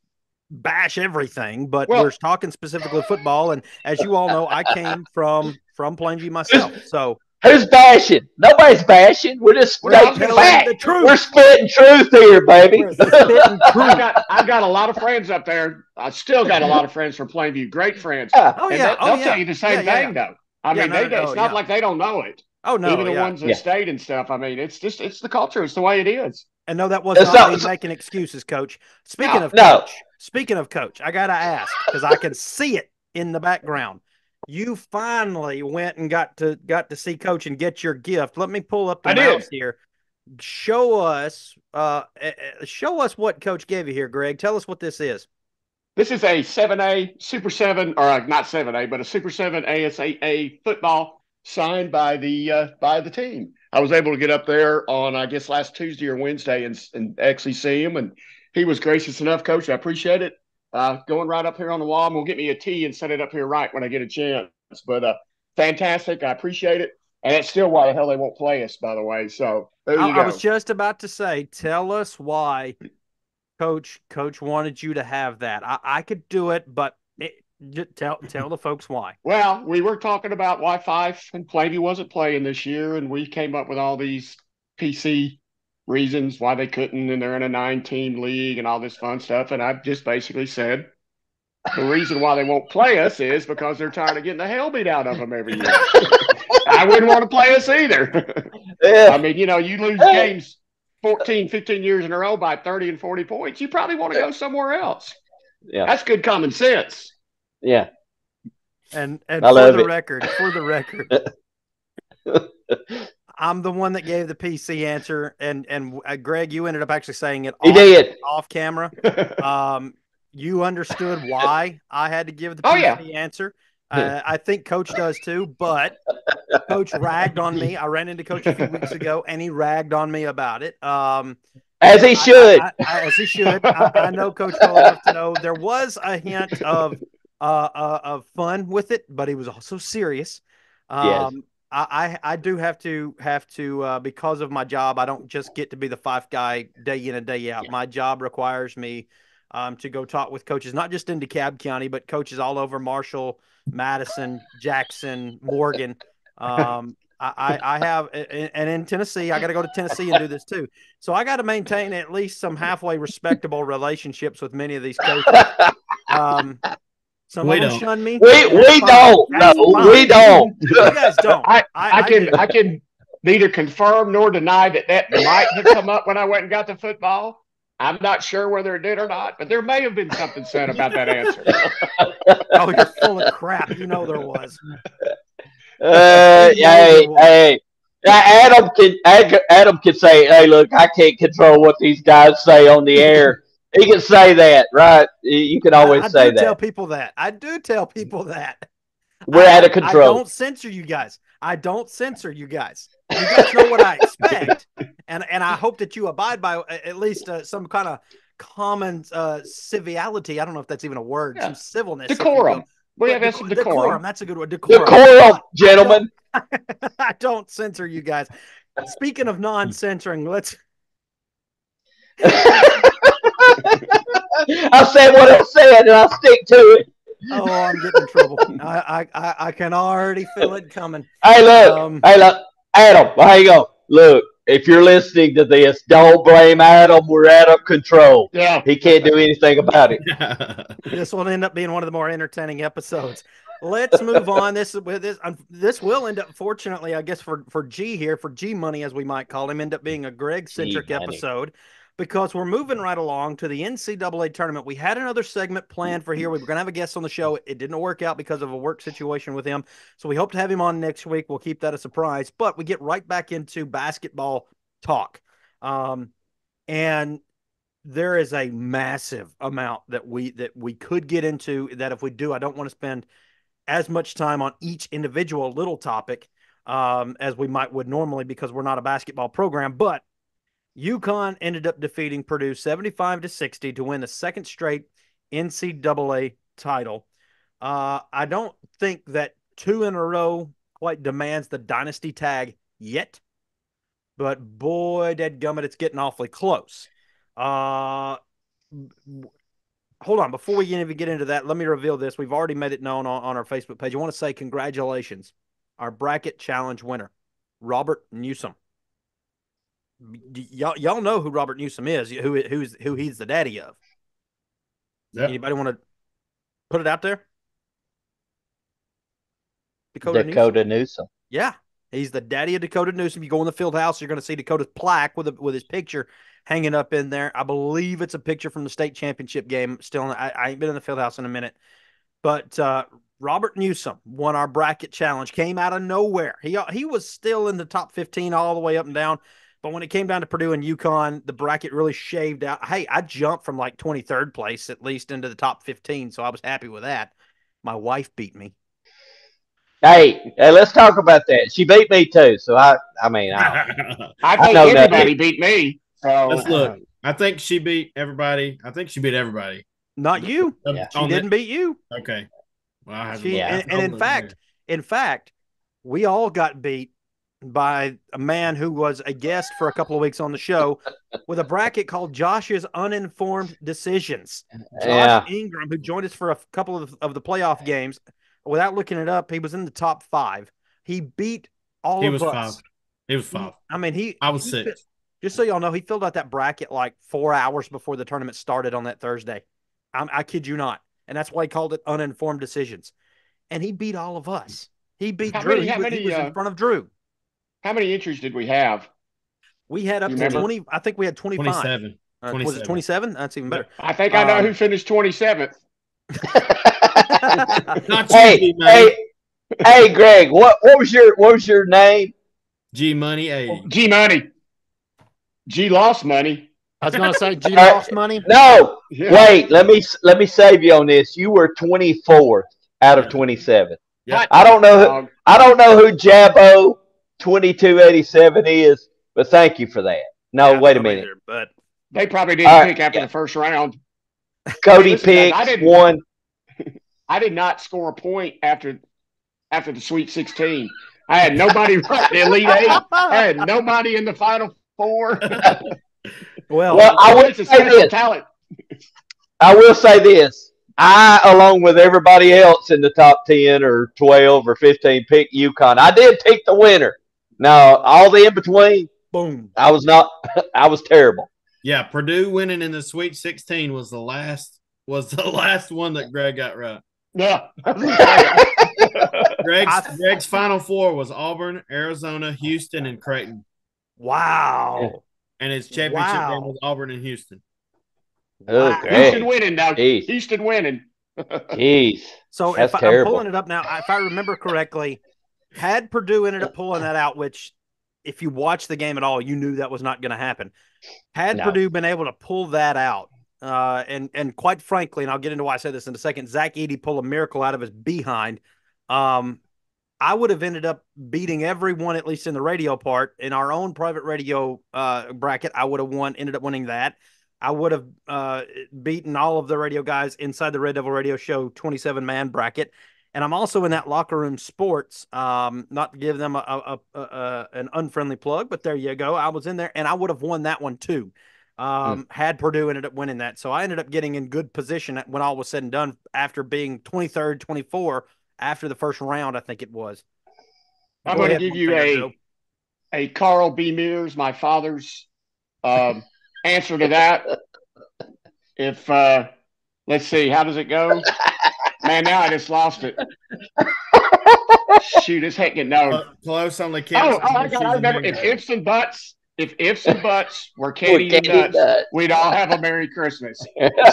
bash everything, but well, we're talking specifically football. And as you all know, I came from, from Plainview myself. So who's bashing? Nobody's bashing. We're just we're like, telling the truth. We're spitting truth here, baby. Spitting truth. I got, I've got a lot of friends up there. I still got a lot of friends from Plainview. Great friends. Yeah. Oh, and yeah. They, oh, they'll yeah. tell you the same yeah, thing, yeah. though. I yeah, mean, no, they, no, it's no, not yeah. like they don't know it. Oh, no. Even the yeah. ones that yeah. stayed and stuff. I mean, it's just it's the culture. It's the way it is. And no, that wasn't not, me making excuses, Coach. Speaking no, of no. Coach, speaking of Coach, I got to ask because I can see it in the background. You finally went and got to got to see Coach and get your gift. Let me pull up the mouse here. Show us, uh, show us what Coach gave you here, Greg. Tell us what this is. This is a seven A Super Seven, or a, not seven A, but a Super Seven A S A A football signed by the uh, by the team. I was able to get up there on I guess last Tuesday or Wednesday and and actually see him, and he was gracious enough, Coach. I appreciate it. Uh, going right up here on the wall. I'm going to get me a tea and set it up here right when I get a chance. But uh, fantastic. I appreciate it. And that's still why the hell they won't play us, by the way. So there you I, go. I was just about to say, tell us why Coach Coach wanted you to have that. I, I could do it, but it, just tell tell the folks why. Well, we were talking about why Fyffe and Plainview wasn't playing this year, and we came up with all these P C reasons why they couldn't, and they're in a nine-team league and all this fun stuff. And I've just basically said the reason why they won't play us is because they're tired of getting the hell beat out of them every year. I wouldn't want to play us either. Yeah. I mean, you know, you lose games fourteen, fifteen years in a row by thirty and forty points, you probably want to go somewhere else. Yeah, that's good common sense. Yeah. And and I for the it. record, for the record, I'm the one that gave the P C answer, and and uh, Greg, you ended up actually saying it off, did. off camera. Um, you understood why I had to give the oh, P C yeah. answer. Uh, I think Coach does too, but Coach ragged on me. I ran into Coach a few weeks ago, and he ragged on me about it. Um, as he should. I, I, I, as he should. I, I know Coach well enough to know there was a hint of, uh, uh, of fun with it, but he was also serious. Um, yes. I, I do have to have to uh, because of my job. I don't just get to be the Fyffe guy day in and day out. Yeah. My job requires me um, to go talk with coaches, not just in DeKalb County, but coaches all over Marshall, Madison, Jackson, Morgan. Um, I, I have, and in Tennessee, I got to go to Tennessee and do this too. So I got to maintain at least some halfway respectable relationships with many of these coaches. Um, Some we don't. Shun me. We we don't. No, we don't. You guys don't. I, I, I can I, I can neither confirm nor deny that that might have come up when I went and got to football. I'm not sure whether it did or not, but there may have been something said about that answer. Oh, you're full of crap. You know there was. Uh, you know hey, there was. hey. Adam can Adam can say, "Hey, look, I can't control what these guys say on the air." He can say that, right? You can always I, I say do that. I tell people that. I do tell people that. We're I, out of control. I don't censor you guys. I don't censor you guys. You guys know what I expect, and and I hope that you abide by at least uh, some kind of common uh, civility. I don't know if that's even a word. Yeah. Some civilness. Decorum. We have some decorum. decorum. That's a good word. Decorum, decorum gentlemen. I don't, I don't censor you guys. Speaking of non-censoring, let's... I said what I said, and I stick to it. Oh, I'm getting in trouble. I, I, I can already feel it coming. Hey, look. Um, hey, look. Adam, hang on. Look, if you're listening to this, don't blame Adam. We're out of control. Yeah. He can't do anything about it. This will end up being one of the more entertaining episodes. Let's move on. This this this will end up, fortunately, I guess, for, for G here, for G Money, as we might call him, end up being a Greg-centric episode. Because we're moving right along to the N C double A tournament. We had another segment planned for here. We were going to have a guest on the show. It didn't work out because of a work situation with him. So we hope to have him on next week. We'll keep that a surprise. But we get right back into basketball talk. Um, and there is a massive amount that we that we could get into that if we do. I don't want to spend as much time on each individual little topic um, as we might would normally because we're not a basketball program. But UConn ended up defeating Purdue seventy-five to sixty to win the second straight N C double A title. Uh, I don't think that two in a row quite demands the dynasty tag yet, but boy, dadgummit, it's getting awfully close. Uh, hold on. Before we even get into that, let me reveal this. We've already made it known on, on our Facebook page. I want to say congratulations, our bracket challenge winner, Robert Newsom. Y'all, y'all know who Robert Newsom is, who who's who he's the daddy of. Yep. Anybody want to put it out there? Dakota, Dakota Newsom. Newsom. Yeah, he's the daddy of Dakota Newsom. You go in the field house, you're going to see Dakota's plaque with a, with his picture hanging up in there. I believe it's a picture from the state championship game. Still, I, I ain't been in the field house in a minute, but uh, Robert Newsom won our bracket challenge. Came out of nowhere. He he was still in the top fifteen all the way up and down. But when it came down to Purdue and UConn, the bracket really shaved out. Hey, I jumped from like twenty-third place at least into the top fifteen, so I was happy with that. My wife beat me. Hey, hey let's talk about that. She beat me too, so I I mean, I, I think I everybody beat me. So. Let's look. I think she beat everybody. I think she beat everybody. Not you. Yeah. She didn't that. beat you. Okay. Well, I have she, yeah. And, and in fact, there. in fact, we all got beat by a man who was a guest for a couple of weeks on the show with a bracket called Josh's Uninformed Decisions. Josh yeah. Ingram, who joined us for a couple of, of the playoff games, without looking it up, he was in the top five. He beat all he of was us. Five. He was five. I mean, he... I was he, six. Just so y'all know, he filled out that bracket like four hours before the tournament started on that Thursday. I'm, I kid you not. And that's why he called it Uninformed Decisions. And he beat all of us. He beat how Drew. Many, he, many, he was uh, in front of Drew. How many entries did we have? We had up to twenty. I think we had twenty-five. twenty-seven. Uh, was it twenty-seven? That's even better. I think I know um, who finished twenty-seventh. Not hey, G hey, hey, Greg, what, what was your what was your name? G Money A. G Money. G lost money. I was going to say G uh, lost money. No, yeah. wait. Let me let me save you on this. You were twenty-fourth out of twenty-seven. Yeah. I don't know. Who, I don't know who Jabbo twenty-two eighty-seven is, but thank you for that. No, yeah, wait a minute. Either, but they probably didn't right, pick after yeah. the first round. Cody picked one. I did not score a point after after the Sweet sixteen. I had nobody right in the Elite Eight. I had nobody in the Final Four. well, well, I will say this. Talent. I will say this. I, along with everybody else in the top ten or twelve or fifteen, picked UConn. I did pick the winner. Now, all the in-between, boom, I was not – I was terrible. Yeah, Purdue winning in the Sweet sixteen was the last was the last one that Greg got right. Yeah. Greg's, I, Greg's final four was Auburn, Arizona, Houston, and Creighton. Wow. And his championship wow. game was Auburn and Houston. Oh, Houston winning now. Jeez. Houston winning. Jeez. So that's if I, I'm pulling it up now, if I remember correctly, had Purdue ended up pulling that out, which if you watched the game at all, you knew that was not going to happen. Had no. Purdue been able to pull that out, uh, and and quite frankly, and I'll get into why I say this in a second, Zach Edey pulled a miracle out of his behind. Um, I would have ended up beating everyone, at least in the radio part, in our own private radio uh, bracket. I would have won, ended up winning that. I would have uh, beaten all of the radio guys inside the Red Devil Radio Show twenty-seven man bracket. And I'm also in that locker room sports, um, not to give them a, a, a, a an unfriendly plug, but there you go. I was in there, and I would have won that one too, um, mm. had Purdue ended up winning that. So I ended up getting in good position when all was said and done after being twenty-third, twenty-fourth after the first round, I think it was. I'm going to give you a, a Carl B. Mears, my father's um, answer to that. If, uh, let's see, how does it go? Man, now I just lost it. Shoot, it's heck no. Uh, close only Kansas. Oh, oh I, got, I remember. If ifs and buts, if ifs and buts were candy, candy and nuts, nuts, we'd all have a Merry Christmas.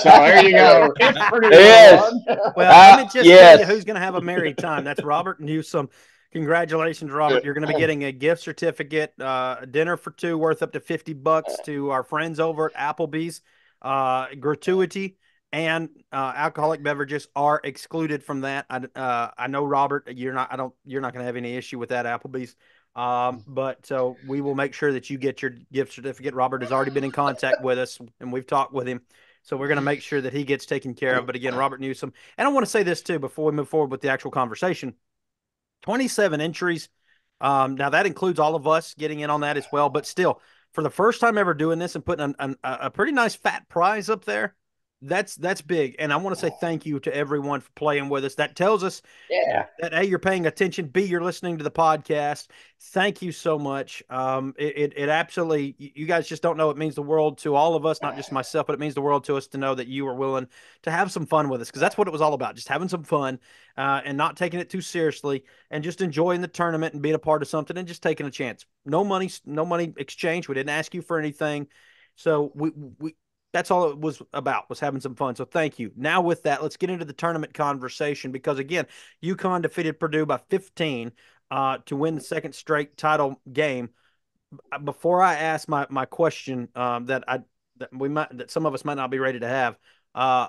So there you go. Yes. Well, let me just uh, yes. tell you who's going to have a merry time. That's Robert Newsom. Congratulations, Robert. You're going to be getting a gift certificate, uh, dinner for two worth up to fifty bucks to our friends over at Applebee's. Uh, gratuity. And uh, alcoholic beverages are excluded from that. I uh, I know, Robert, you're not. I don't. You're not going to have any issue with that, Applebee's. Um, but so we will make sure that you get your gift certificate. Robert has already been in contact with us, and we've talked with him. So we're going to make sure that he gets taken care of. But again, Robert Newsom, and I want to say this too before we move forward with the actual conversation. twenty-seven entries. Um, now that includes all of us getting in on that as well. But still, for the first time ever doing this and putting a, a, a pretty nice fat prize up there. That's that's big, and I want to say thank you to everyone for playing with us. That tells us yeah. that, A, you're paying attention, B, you're listening to the podcast. Thank you so much. Um, it, it, it absolutely – you guys just don't know. It means the world to all of us, not just myself, but it means the world to us to know that you are willing to have some fun with us because that's what it was all about, just having some fun uh, and not taking it too seriously and just enjoying the tournament and being a part of something and just taking a chance. No money, no money exchange. We didn't ask you for anything, so we we – that's all it was about, was having some fun. So thank you. Now with that, let's get into the tournament conversation because, again, UConn defeated Purdue by fifteen uh, to win the second straight title game. Before I ask my my question um, that I that we might that some of us might not be ready to have, uh,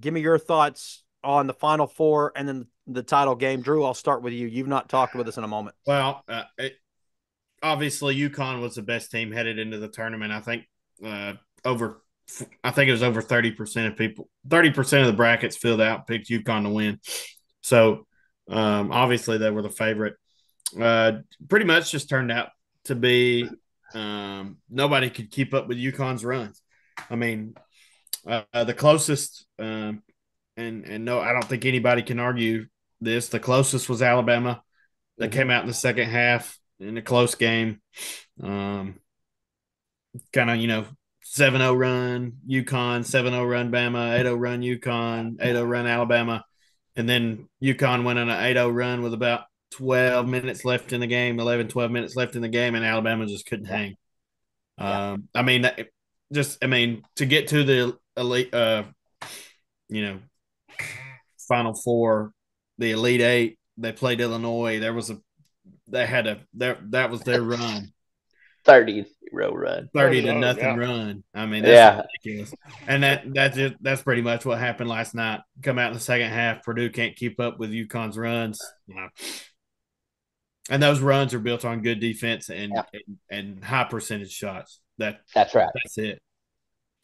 give me your thoughts on the Final Four and then the title game. Drew, I'll start with you. You've not talked with us in a moment. Well, uh, it, obviously UConn was the best team headed into the tournament. I think uh, over – I think it was over thirty percent of people, thirty percent of the brackets filled out, picked UConn to win. So, um, obviously they were the favorite. Uh, pretty much just turned out to be um, nobody could keep up with UConn's runs. I mean, uh, the closest, um, and, and no, I don't think anybody can argue this. The closest was Alabama. They came out in the second half in a close game. Um, kind of, you know, seven oh run UConn, seven oh run Bama, eight oh run UConn, eight oh run Alabama. And then UConn went on an eight oh run with about twelve minutes left in the game, eleven, twelve minutes left in the game, and Alabama just couldn't hang. Yeah. Um, I mean, just, I mean, to get to the elite, uh, you know, Final Four, the Elite Eight, they played Illinois. There was a, they had a, there, that was their run. thirty row run. thirty to nothing yeah. run. I mean, that's yeah. ridiculous. And that that's it. That's pretty much what happened last night. Come out in the second half, Purdue can't keep up with UConn's runs. And those runs are built on good defense and yeah. and, and high percentage shots. That That's right. That's it.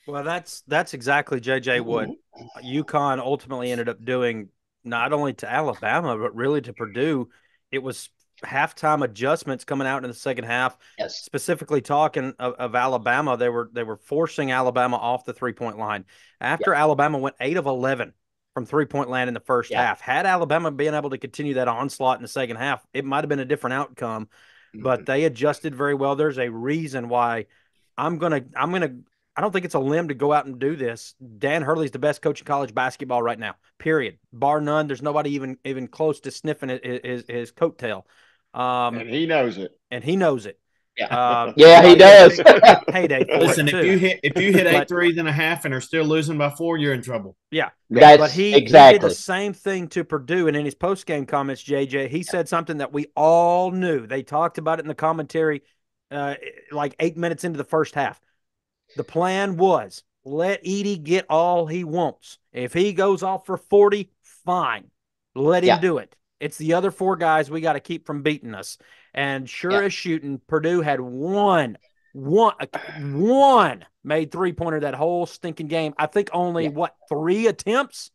Well, that's that's exactly J J what mm-hmm. UConn ultimately ended up doing, not only to Alabama, but really to Purdue. It was halftime adjustments coming out in the second half. Yes. Specifically talking of, of Alabama, they were they were forcing Alabama off the three point line. After yeah. Alabama went eight of eleven from three point land in the first yeah. half. Had Alabama been able to continue that onslaught in the second half, it might have been a different outcome. Mm-hmm. But they adjusted very well. There's a reason why I'm gonna I'm gonna I don't think it's a limb to go out and do this. Dan Hurley's the best coach in college basketball right now, period. Bar none. There's nobody even even close to sniffing his, his, his coattail. Um, and he knows it. And he knows it. Yeah, uh, yeah he does. Heyday. Listen, if you hit if you hit eight threes and a half and are still losing by four, you're in trouble. Yeah, that's but he, exactly. he did the same thing to Purdue, and in his post game comments, J J, he said something that we all knew. They talked about it in the commentary, uh, like eight minutes into the first half. The plan was let Edey get all he wants. If he goes off for forty, fine, let him yeah. do it. It's the other four guys we got to keep from beating us. And sure yeah. as shooting, Purdue had one, one, one made three-pointer that whole stinking game. I think only, yeah. what, three attempts?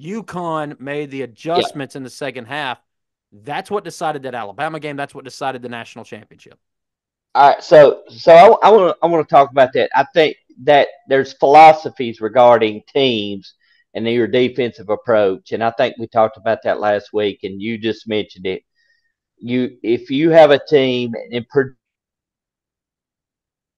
UConn made the adjustments yeah. in the second half. That's what decided that Alabama game. That's what decided the national championship. All right, so so I want to I want to talk about that. I think that there's philosophies regarding teams and your defensive approach, and I think we talked about that last week, and you just mentioned it. You, if you have a team and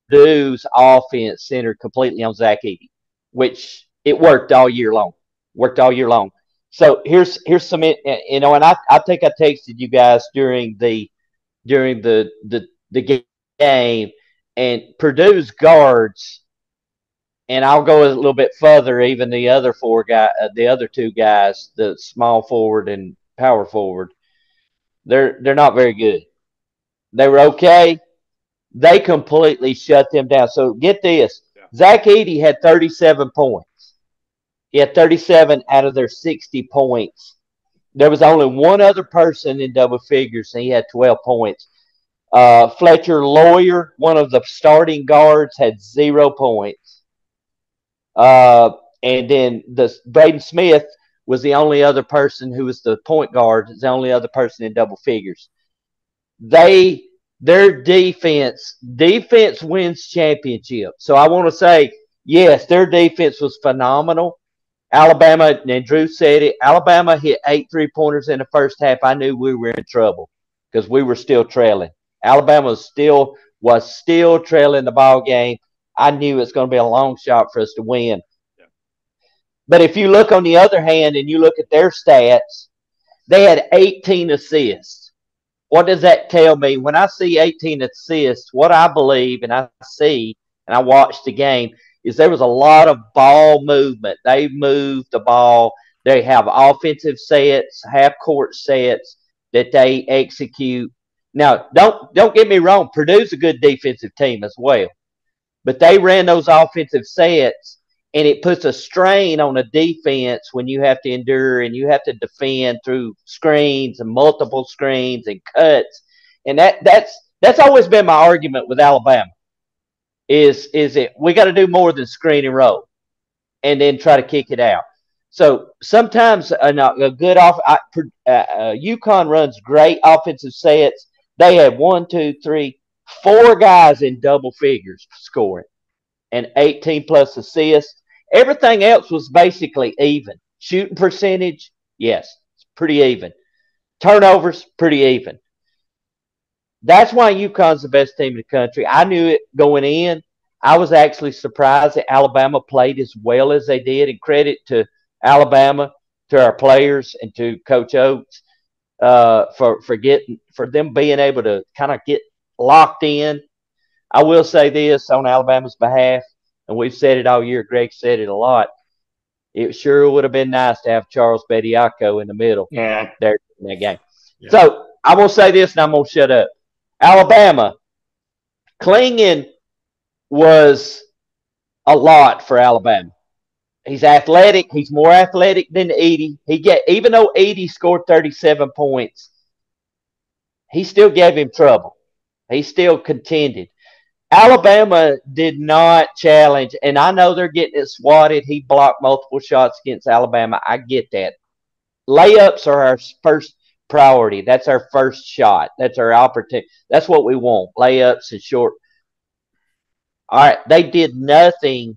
Purdue's offense centered completely on Zach Edey, which it worked all year long, worked all year long. So here's here's some, you know, and I I think I texted you guys during the during the the the game, and Purdue's guards, and I'll go a little bit further. Even the other four guy, the other two guys, the small forward and power forward. They're they're not very good. They were okay. They completely shut them down. So get this. Yeah. Zach Edey had thirty-seven points. He had thirty-seven out of their sixty points. There was only one other person in double figures, and he had twelve points. Uh, Fletcher Lawyer, one of the starting guards, had zero points. Uh, and then the Braden Smith was the only other person who was the point guard, the only other person in double figures. They, their defense, defense wins championships. So I want to say, yes, their defense was phenomenal. Alabama, and Drew said it, Alabama hit eight three-pointers in the first half. I knew we were in trouble because we were still trailing. Alabama still was still trailing the ball game. I knew it's going to be a long shot for us to win. But if you look on the other hand and you look at their stats, they had eighteen assists. What does that tell me? When I see eighteen assists, what I believe and I see and I watched the game is there was a lot of ball movement. They moved the ball. They have offensive sets, half-court sets that they execute. Now, don't, don't get me wrong. Purdue's a good defensive team as well. But they ran those offensive sets. And it puts a strain on a defense when you have to endure and you have to defend through screens and multiple screens and cuts. And that that's that's always been my argument with Alabama is, is it we got to do more than screen and roll and then try to kick it out. So sometimes a, a good off I, uh, UConn runs great offensive sets. They had one, two, three, four guys in double figures scoring. And eighteen-plus assists. Everything else was basically even. Shooting percentage, yes, it's pretty even. Turnovers, pretty even. That's why UConn's the best team in the country. I knew it going in. I was actually surprised that Alabama played as well as they did, and credit to Alabama, to our players, and to Coach Oates uh, for, for, getting, for them being able to kind of get locked in. I will say this on Alabama's behalf, and we've said it all year. Greg said it a lot. It sure would have been nice to have Charles Bediako in the middle yeah. there in that game. Yeah. So I will say this, and I'm going to shut up. Alabama, Klingon was a lot for Alabama. He's athletic. He's more athletic than Edey. He get, even though Edey scored thirty-seven points, he still gave him trouble. He still contended. Alabama did not challenge, and I know they're getting it swatted. He blocked multiple shots against Alabama. I get that. Layups are our first priority. That's our first shot. That's our opportunity. That's what we want, layups and short. All right, they did nothing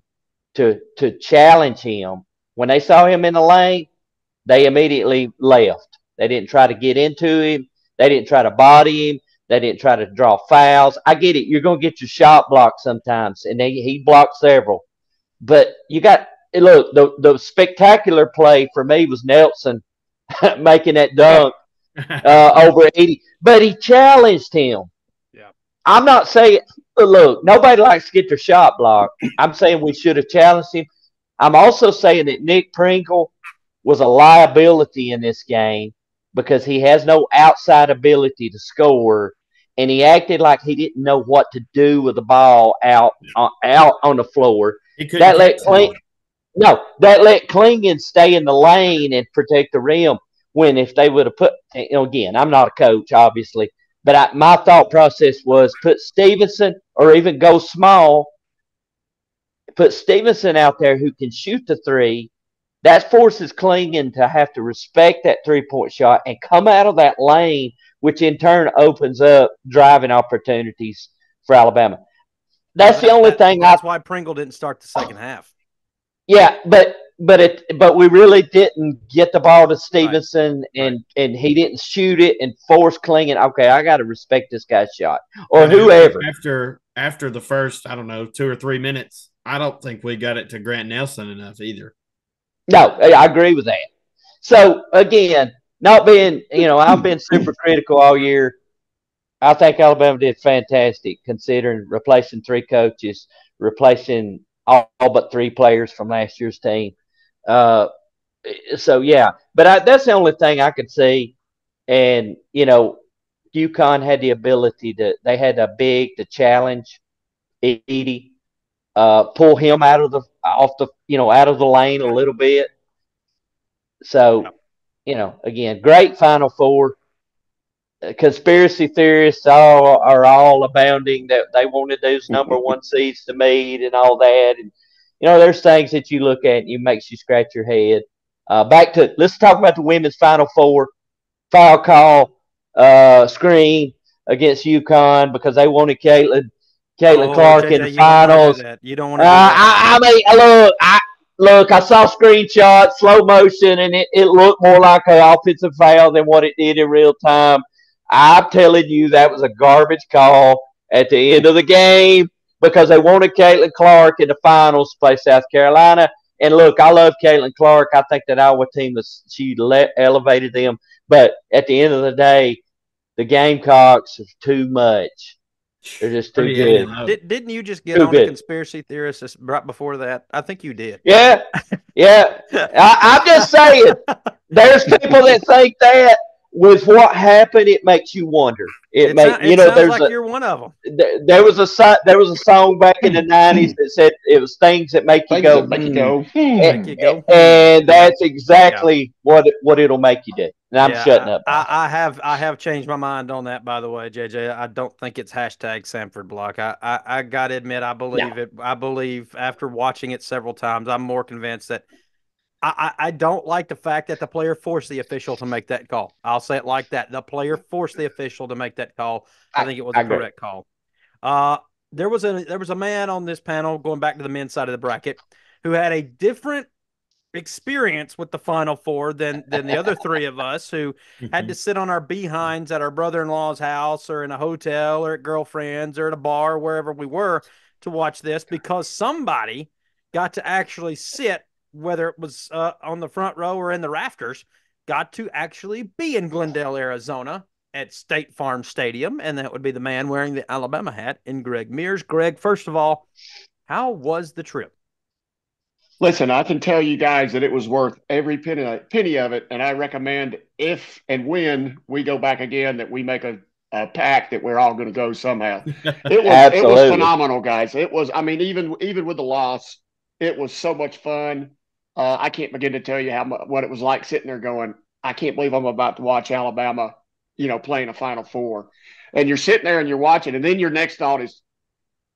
to, to challenge him. When they saw him in the lane, they immediately left. They didn't try to get into him. They didn't try to body him. They didn't try to draw fouls. I get it. You're going to get your shot blocked sometimes, and they, he blocked several. But you got – look, the, the spectacular play for me was Nelson making that dunk uh, over Edey. But he challenged him. Yeah. I'm not saying – look, nobody likes to get their shot blocked. I'm saying we should have challenged him. I'm also saying that Nick Pringle was a liability in this game because he has no outside ability to score, and he acted like he didn't know what to do with the ball out, yeah. uh, out on the floor. That let Kling, no, that let Klingon stay in the lane and protect the rim when if they would have put – again, I'm not a coach, obviously, but I, my thought process was put Stevenson or even go small, put Stevenson out there who can shoot the three. That forces Klingon to have to respect that three-point shot and come out of that lane, which in turn opens up driving opportunities for Alabama. That's the only thing. That's I, why Pringle didn't start the second half. Yeah, but but it but we really didn't get the ball to Stevenson, right. and and he didn't shoot it and force Klingon. Okay, I got to respect this guy's shot or after, whoever. After after the first, I don't know, two or three minutes, I don't think we got it to Grant Nelson enough either. No, I agree with that. So, again, not being, you know, I've been super critical all year. I think Alabama did fantastic considering replacing three coaches, replacing all, all but three players from last year's team. Uh, so, yeah, but I, that's the only thing I could see. And, you know, UConn had the ability to – they had a big to challenge Edey. Uh, pull him out of the off the you know out of the lane a little bit. So, you know, again, great Final Four. Uh, conspiracy theorists all are all abounding that they wanted those number one seeds to meet and all that. And you know, there's things that you look at and it makes you scratch your head. Uh, back to let's talk about the women's Final Four. Foul call uh, screen against UConn because they wanted Caitlin. Caitlin oh, Clark J J, in the finals. Don't you don't want to. Do uh, I, I mean, look, I look. I saw screenshots, slow motion, and it, it looked more like an offensive foul than what it did in real time. I'm telling you, that was a garbage call at the end of the game because they wanted Caitlin Clark in the finals to play South Carolina. And look, I love Caitlin Clark. I think that Iowa team was she le elevated them, but at the end of the day, the Gamecocks is too much. They're just too good. Did, didn't you just get too on good. a conspiracy theorist right before that? I think you did. Yeah, yeah. I, I'm just saying, there's people that think that with what happened, it makes you wonder. It, it makes you know. There's like a, you're one of them. There, there was a there was a song back in the nineties that said it was things that make you things go, make you go, and, make you go, and that's exactly yeah. what it, what it'll make you do. And I'm yeah, shutting up. I, I have I have changed my mind on that, by the way, J J. I don't think it's hashtag Samford Block. I, I, I got to admit, I believe no. it. I believe after watching it several times, I'm more convinced that I, I, I don't like the fact that the player forced the official to make that call. I'll say it like that. The player forced the official to make that call. I, I think it was a correct call. Uh, there was a there was a man on this panel, going back to the men's side of the bracket, who had a different experience with the Final Four than than the other three of us who had to sit on our behinds at our brother-in-law's house or in a hotel or at girlfriend's or at a bar, wherever we were, to watch this because somebody got to actually sit, whether it was uh, on the front row or in the rafters, got to actually be in Glendale, Arizona at State Farm Stadium, and that would be the man wearing the Alabama hat in Greg Mears. Greg, first of all, how was the trip? Listen, I can tell you guys that it was worth every penny, penny of it, and I recommend if and when we go back again that we make a, a pact that we're all going to go somehow. It was, it was phenomenal, guys. It was, I mean, even even with the loss, it was so much fun. Uh, I can't begin to tell you how what it was like sitting there going, I can't believe I'm about to watch Alabama, you know, playing a Final Four. And you're sitting there and you're watching, and then your next thought is,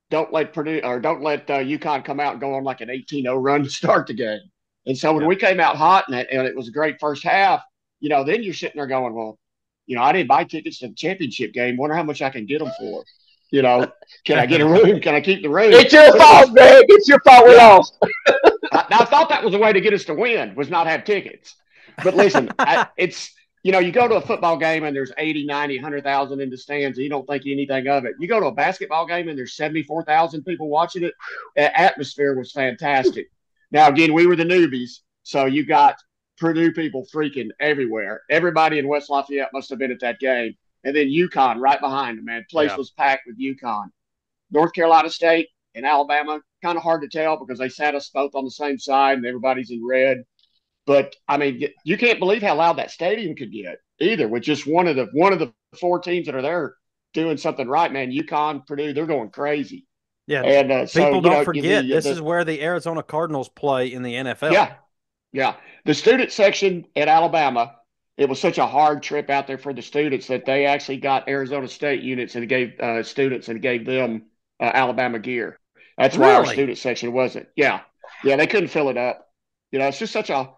Don't let Purdue or don't let uh, UConn come out and go on like an eighteen oh run to start the game. And so when yeah. we came out hot and it, and it was a great first half, you know, then you're sitting there going, well, you know, I didn't buy tickets to the championship game. Wonder how much I can get them for. You know, can I get a room? Can I keep the room? It's your fault, Greg. It's your fault. We lost. I, I thought that was a way to get us to win was not have tickets. But listen, I, it's you know, you go to a football game and there's eighty, ninety, one hundred thousand in the stands and you don't think anything of it. You go to a basketball game and there's seventy-four thousand people watching it. The atmosphere was fantastic. Now, again, we were the newbies, so you got Purdue people freaking everywhere. Everybody in West Lafayette must have been at that game. And then UConn right behind them, man. Place yeah. was packed with UConn. North Carolina State and Alabama, kind of hard to tell because they sat us both on the same side and everybody's in red. But, I mean, you can't believe how loud that stadium could get either with just one of the one of the four teams that are there doing something right, man. UConn, Purdue, they're going crazy. Yeah, and uh, people so, don't know, forget the, this the, is where the Arizona Cardinals play in the N F L. Yeah, yeah. The student section at Alabama, it was such a hard trip out there for the students that they actually got Arizona State units and gave uh, students and gave them uh, Alabama gear. That's really? Why our student section wasn't. Yeah, yeah. They couldn't fill it up. You know, it's just such a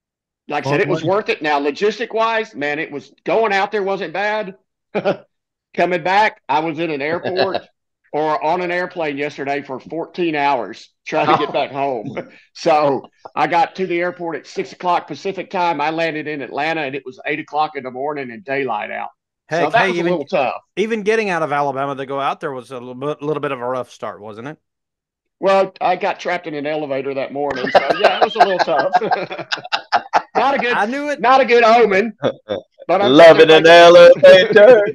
– like I said, it was worth it. Now, logistic-wise, man, it was – going out there wasn't bad. Coming back, I was in an airport – or on an airplane yesterday for fourteen hours trying to get back home. So I got to the airport at six o'clock Pacific time. I landed in Atlanta, and it was eight o'clock in the morning and daylight out. Heck, so that hey, was even, a little tough. Even getting out of Alabama to go out there was a little bit, little bit of a rough start, wasn't it? Well, I got trapped in an elevator that morning. So, yeah, it was a little tough. Not a good, I knew it. Not a good omen. But I'm loving an elevator.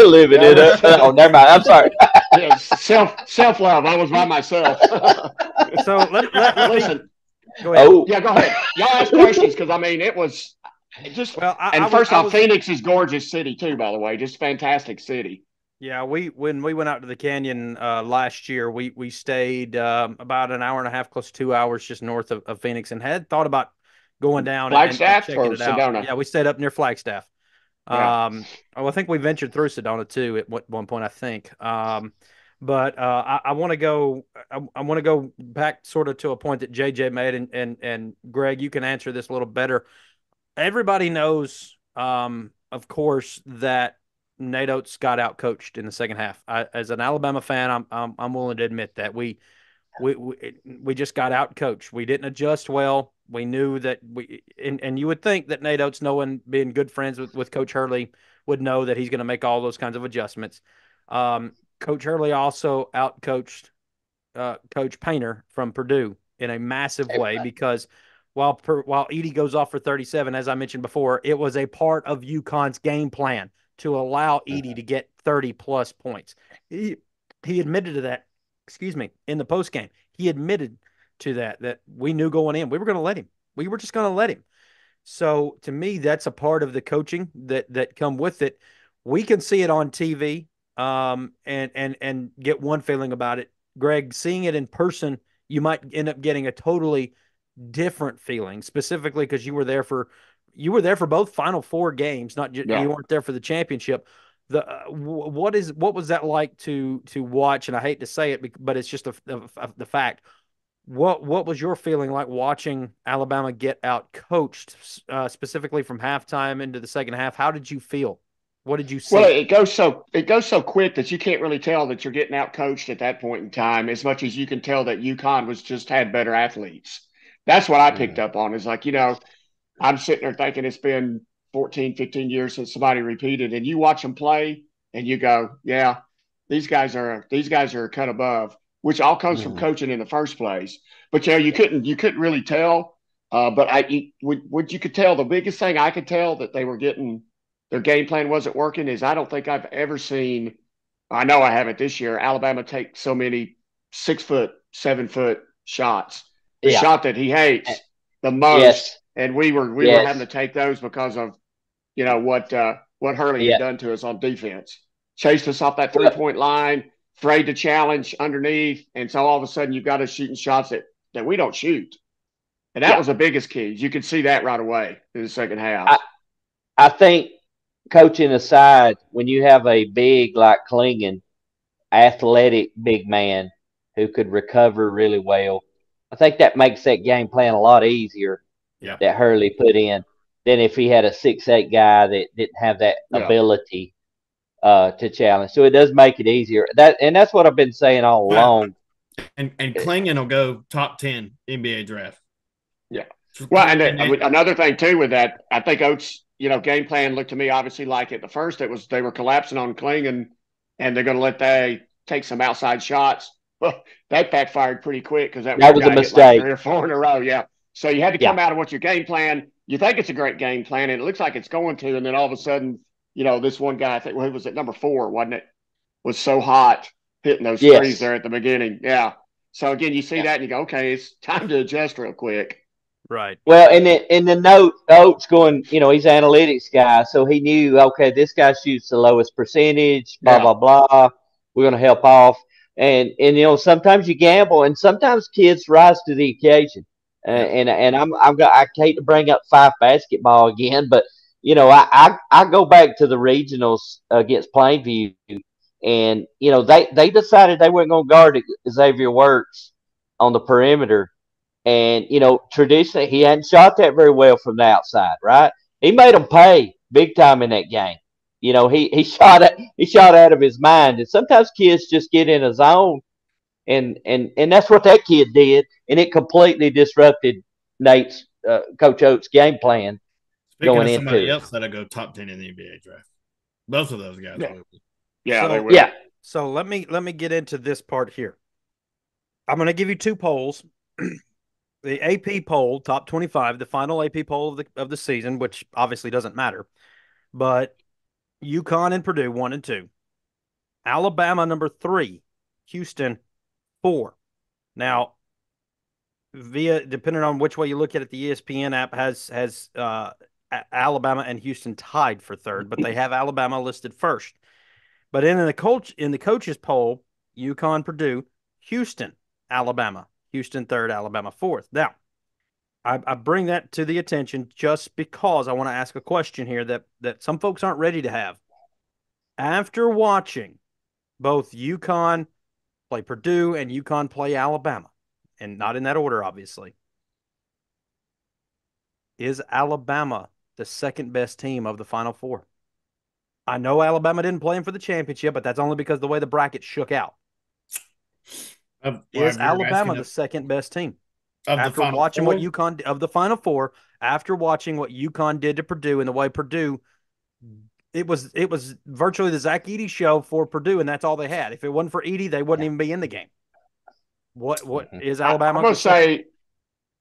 Living yeah, it up. Oh, never mind. I'm sorry. Yeah, self self love. I was by myself. So let, let, let listen. Go ahead. Oh. Yeah, go ahead. Y'all ask questions because I mean it was just. Well, I, and I, first I was, off, I was, Phoenix is gorgeous city too. By the way, just fantastic city. Yeah, we when we went out to the canyon uh, last year, we we stayed um, about an hour and a half, close to two hours, just north of, of Phoenix, and had thought about going down Flagstaff and, and checking it out. Sedona? Yeah, we stayed up near Flagstaff. Yeah. Um, oh, I think we ventured through Sedona too at one point, I think. Um, but, uh, I, I want to go, I, I want to go back sort of to a point that J J made and, and, and Greg, you can answer this a little better. Everybody knows, um, of course, that Nate Oates got out coached in the second half. I, as an Alabama fan, I'm, I'm, I'm willing to admit that we, we, we, we just got out coached. We didn't adjust well. We knew that we and, and you would think that Nate Oates, knowing being good friends with, with Coach Hurley, would know that he's going to make all those kinds of adjustments. Um, Coach Hurley also outcoached uh, Coach Painter from Purdue in a massive way because while while Edey goes off for thirty-seven, as I mentioned before, it was a part of UConn's game plan to allow Edey to get thirty plus points. He, he admitted to that. Excuse me, in the postgame, he admitted to that, that we knew going in, we were going to let him. We were just going to let him. So to me, that's a part of the coaching that, that come with it. We can see it on T V um, and, and, and get one feeling about it. Greg, seeing it in person, you might end up getting a totally different feeling specifically because you were there for, you were there for both Final Four games, not just, yeah. you weren't there for the championship. The uh, what is, what was that like to, to watch? And I hate to say it, but it's just a, a, a, the fact. What what was your feeling like watching Alabama get out coached uh, specifically from halftime into the second half? How did you feel? What did you see? Well, it goes so it goes so quick that you can't really tell that you're getting out coached at that point in time, as much as you can tell that UConn was just had better athletes. That's what I picked yeah. up on. Is like, you know, I'm sitting there thinking it's been fourteen, fifteen years since somebody repeated, and you watch them play and you go, yeah, these guys are these guys are a cut above. Which all comes mm-hmm. from coaching in the first place. But, you know, you couldn't you couldn't really tell. Uh, but I you, what, what you could tell, the biggest thing I could tell that they were getting, their game plan wasn't working is I don't think I've ever seen, I know I haven't this year, Alabama take so many six-foot, seven-foot shots. The yeah. shot that he hates the most. Yes. And we were we yes. were having to take those because of, you know, what, uh, what Hurley yeah. had done to us on defense. Chased us off that three-point line. Afraid to challenge underneath, and so all of a sudden you've got us shooting shots that, that we don't shoot. And that yeah. was the biggest key. You could see that right away in the second half. I, I think, coaching aside, when you have a big, like Klingon, athletic big man who could recover really well, I think that makes that game plan a lot easier yeah. that Hurley put in than if he had a six eight guy that didn't have that yeah. ability Uh, to challenge. So it does make it easier. That and that's what I've been saying all along. And and Klingon will go top ten N B A draft. Yeah. Well, and, and, and another thing too with that, I think Oates, you know, game plan looked to me obviously like at the first it was they were collapsing on Kling and, and they're going to let they take some outside shots. That backfired pretty quick because that, that was a mistake. Like three or four in a row, yeah. So you had to come yeah. out of what your game plan. You think it's a great game plan, and it looks like it's going to, and then all of a sudden, you know, this one guy, I think, well, he was at number four, wasn't it? Was so hot hitting those yes. threes there at the beginning. Yeah. So, again, you see yeah. that, and you go, okay, it's time to adjust real quick. Right. Well, and then and the note, Oates going, you know, he's an analytics guy, so he knew, okay, this guy shoots the lowest percentage, blah, yeah. blah, blah. We're going to help off. And, and, you know, sometimes you gamble, and sometimes kids rise to the occasion. Uh, and and I'm I'm got I hate to bring up Fyffe basketball again, but you know I, I, I go back to the regionals against Plainview, and you know they, they decided they weren't going to guard Xavier Wirtz on the perimeter, and you know traditionally he hadn't shot that very well from the outside, right? He made them pay big time in that game. You know he he shot at, he shot out of his mind, and sometimes kids just get in a zone. And, and and that's what that kid did, and it completely disrupted Nate's uh, Coach Oates' game plan. Speaking going of somebody into else that'll go top ten in the N B A draft, both of those guys. Yeah, will. yeah, so, yeah. So let me let me get into this part here. I'm going to give you two polls: the A P poll, top twenty-five, the final A P poll of the of the season, which obviously doesn't matter, but UConn and Purdue one and two, Alabama number three, Houston. Four. Now, via depending on which way you look at it, the E S P N app has has uh, Alabama and Houston tied for third, but they have Alabama listed first. But in the coach in the coaches poll, UConn, Purdue, Houston, Alabama, Houston third, Alabama fourth. Now, I, I bring that to the attention just because I want to ask a question here that that some folks aren't ready to have. After watching both UConn. Play Purdue and UConn play Alabama, and not in that order, obviously. Is Alabama the second best team of the Final Four? I know Alabama didn't play him for the championship, but that's only because of the way the bracket shook out. Of, Is Alabama the second best team after watching what UConn of the Final Four? After watching what UConn did to Purdue and the way Purdue. It was it was virtually the Zach Edey show for Purdue, and that's all they had. If it wasn't for Edey, they wouldn't even be in the game. What what is Alabama? I'm gonna say,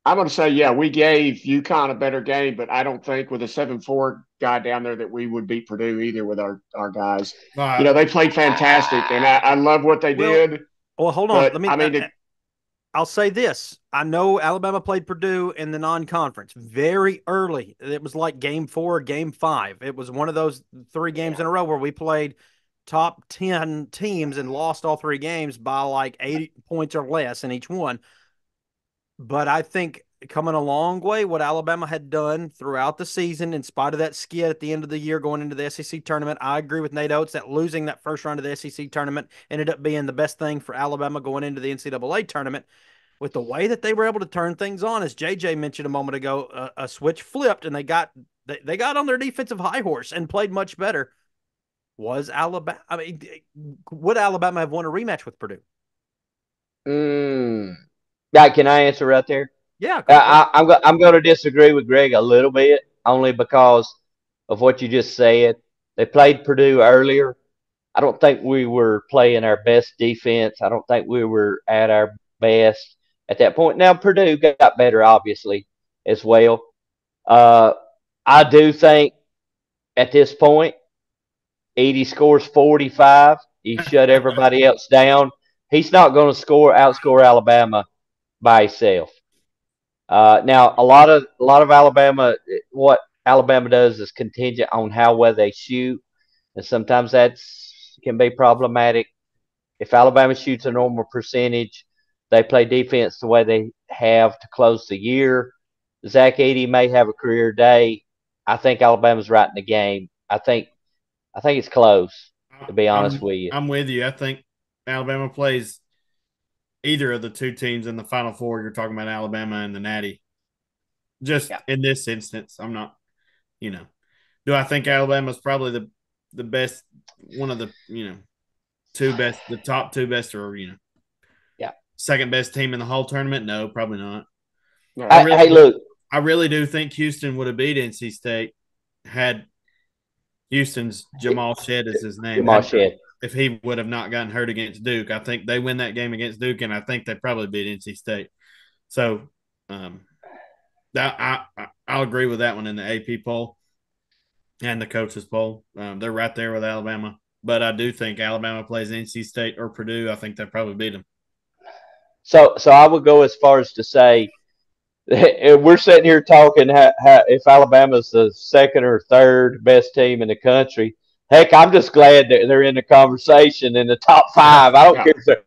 I'm gonna say, yeah, we gave UConn a better game, but I don't think with a seven four guy down there that we would beat Purdue either with our our guys. Right. You know, they played fantastic, and I, I love what they well, did. Well, hold on, but, let me. I mean, I, I'll say this: I know Alabama played Purdue in the non-conference very early. It was like game four, game five. It was one of those three games in a row where we played top ten teams and lost all three games by like eighty points or less in each one. But I think coming a long way, what Alabama had done throughout the season, in spite of that skid at the end of the year going into the S E C tournament, I agree with Nate Oates that losing that first round of the S E C tournament ended up being the best thing for Alabama going into the N C double A tournament. With the way that they were able to turn things on, as J J mentioned a moment ago, uh, a switch flipped and they got they, they got on their defensive high horse and played much better. Was Alabama? I mean, would Alabama have won a rematch with Purdue? Mm. Now, can I answer right there? Yeah, I, I, I'm go, I'm going to disagree with Greg a little bit, only because of what you just said. They played Purdue earlier. I don't think we were playing our best defense. I don't think we were at our best at that point. Now Purdue got better, obviously, as well. Uh, I do think at this point, Edey scores forty-five. He shut everybody else down. He's not going to score outscore Alabama by himself. Uh, now, a lot of a lot of Alabama, what Alabama does is contingent on how well they shoot, and sometimes that can be problematic. If Alabama shoots a normal percentage, they play defense the way they have to close the year. Zach Edey may have a career day. I think Alabama's right in the game. I think I think it's close. To be honest I'm, with you, I'm with you. I think Alabama plays. Either of the two teams in the Final Four, you're talking about Alabama and the Natty. Just yeah. in this instance, I'm not, you know. Do I think Alabama's probably the the best, one of the, you know, two best, the top two best or, you know, yeah, second best team in the whole tournament? No, probably not. I, I, really, hey, look. I really do think Houston would have beat N C State had Houston's Jamal Shedd is his name. Jamal Shedd. If he would have not gotten hurt against Duke, I think they win that game against Duke, and I think they probably beat N C State. So um, that, I, I, I'll agree with that one in the A P poll and the coaches poll. Um, they're right there with Alabama. But I do think Alabama plays N C State or Purdue. I think they probably beat them. So, so I would go as far as to say we're sitting here talking how, how if Alabama's the second or third best team in the country. Heck, I'm just glad that they're in the conversation in the top five. I don't yeah. care if they're,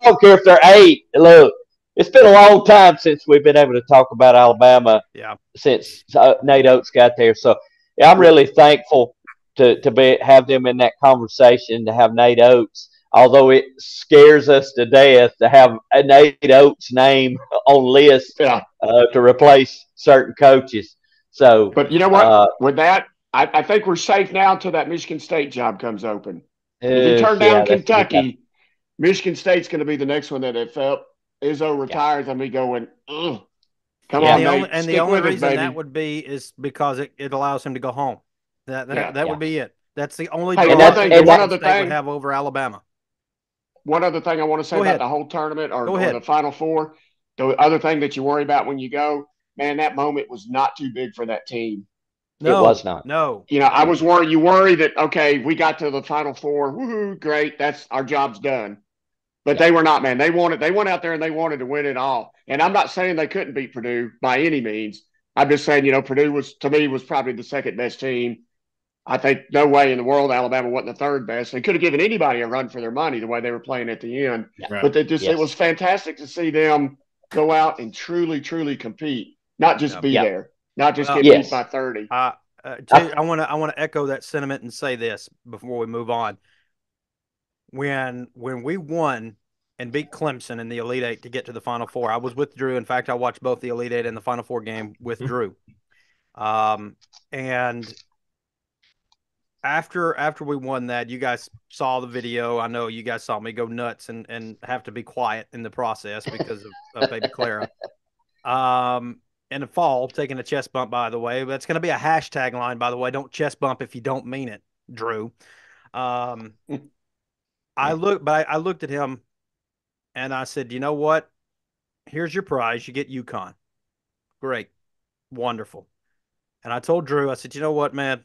I don't care if they're eight. Look, it's been a long time since we've been able to talk about Alabama. Yeah, since uh, Nate Oates got there. So yeah, I'm really thankful to to be have them in that conversation, to have Nate Oates. Although it scares us to death to have a Nate Oates' name on list yeah. uh, to replace certain coaches. So, but you know what? Uh, With that, I, I think we're safe now until that Michigan State job comes open. If uh, you turn down yeah, Kentucky, Michigan State's going to be the next one that it felt. Izzo retires, yeah. and we going, ugh. Come yeah, on, the only, and Stick the only reason it, that would be is because it, it allows him to go home. That that, yeah, that yeah. would be it. That's the only hey, draw thing that Michigan State would have over Alabama. One other thing I want to say about the whole tournament or, or the Final Four, the other thing that you worry about when you go, man, that moment was not too big for that team. No, it was not. No. You know, I was worried. You worry that, okay, we got to the Final Four. Woohoo, great. That's our job's done. But yeah. they were not, man. They wanted, they went out there and they wanted to win it all. And I'm not saying they couldn't beat Purdue by any means. I'm just saying, you know, Purdue was, to me, was probably the second best team. I think no way in the world Alabama wasn't the third best. They could have given anybody a run for their money the way they were playing at the end. Right. But they just yes. it was fantastic to see them go out and truly, truly compete, not just be yeah. there, not just uh, get yes. beat by thirty. Uh, uh, I want to I want to echo that sentiment and say this before we move on. When when we won and beat Clemson in the Elite Eight to get to the Final Four, I was with Drew. In fact, I watched both the Elite Eight and the Final Four game with Drew. Um, and – After after we won that, you guys saw the video. I know you guys saw me go nuts and, and have to be quiet in the process because of, of baby Clara. Um, in the fall, taking a chest bump, by the way. That's going to be a hashtag line, by the way. Don't chest bump if you don't mean it, Drew. Um, I look, but I, I looked at him and I said, you know what? Here's your prize. You get UConn. Great. Wonderful. And I told Drew, I said, you know what, man?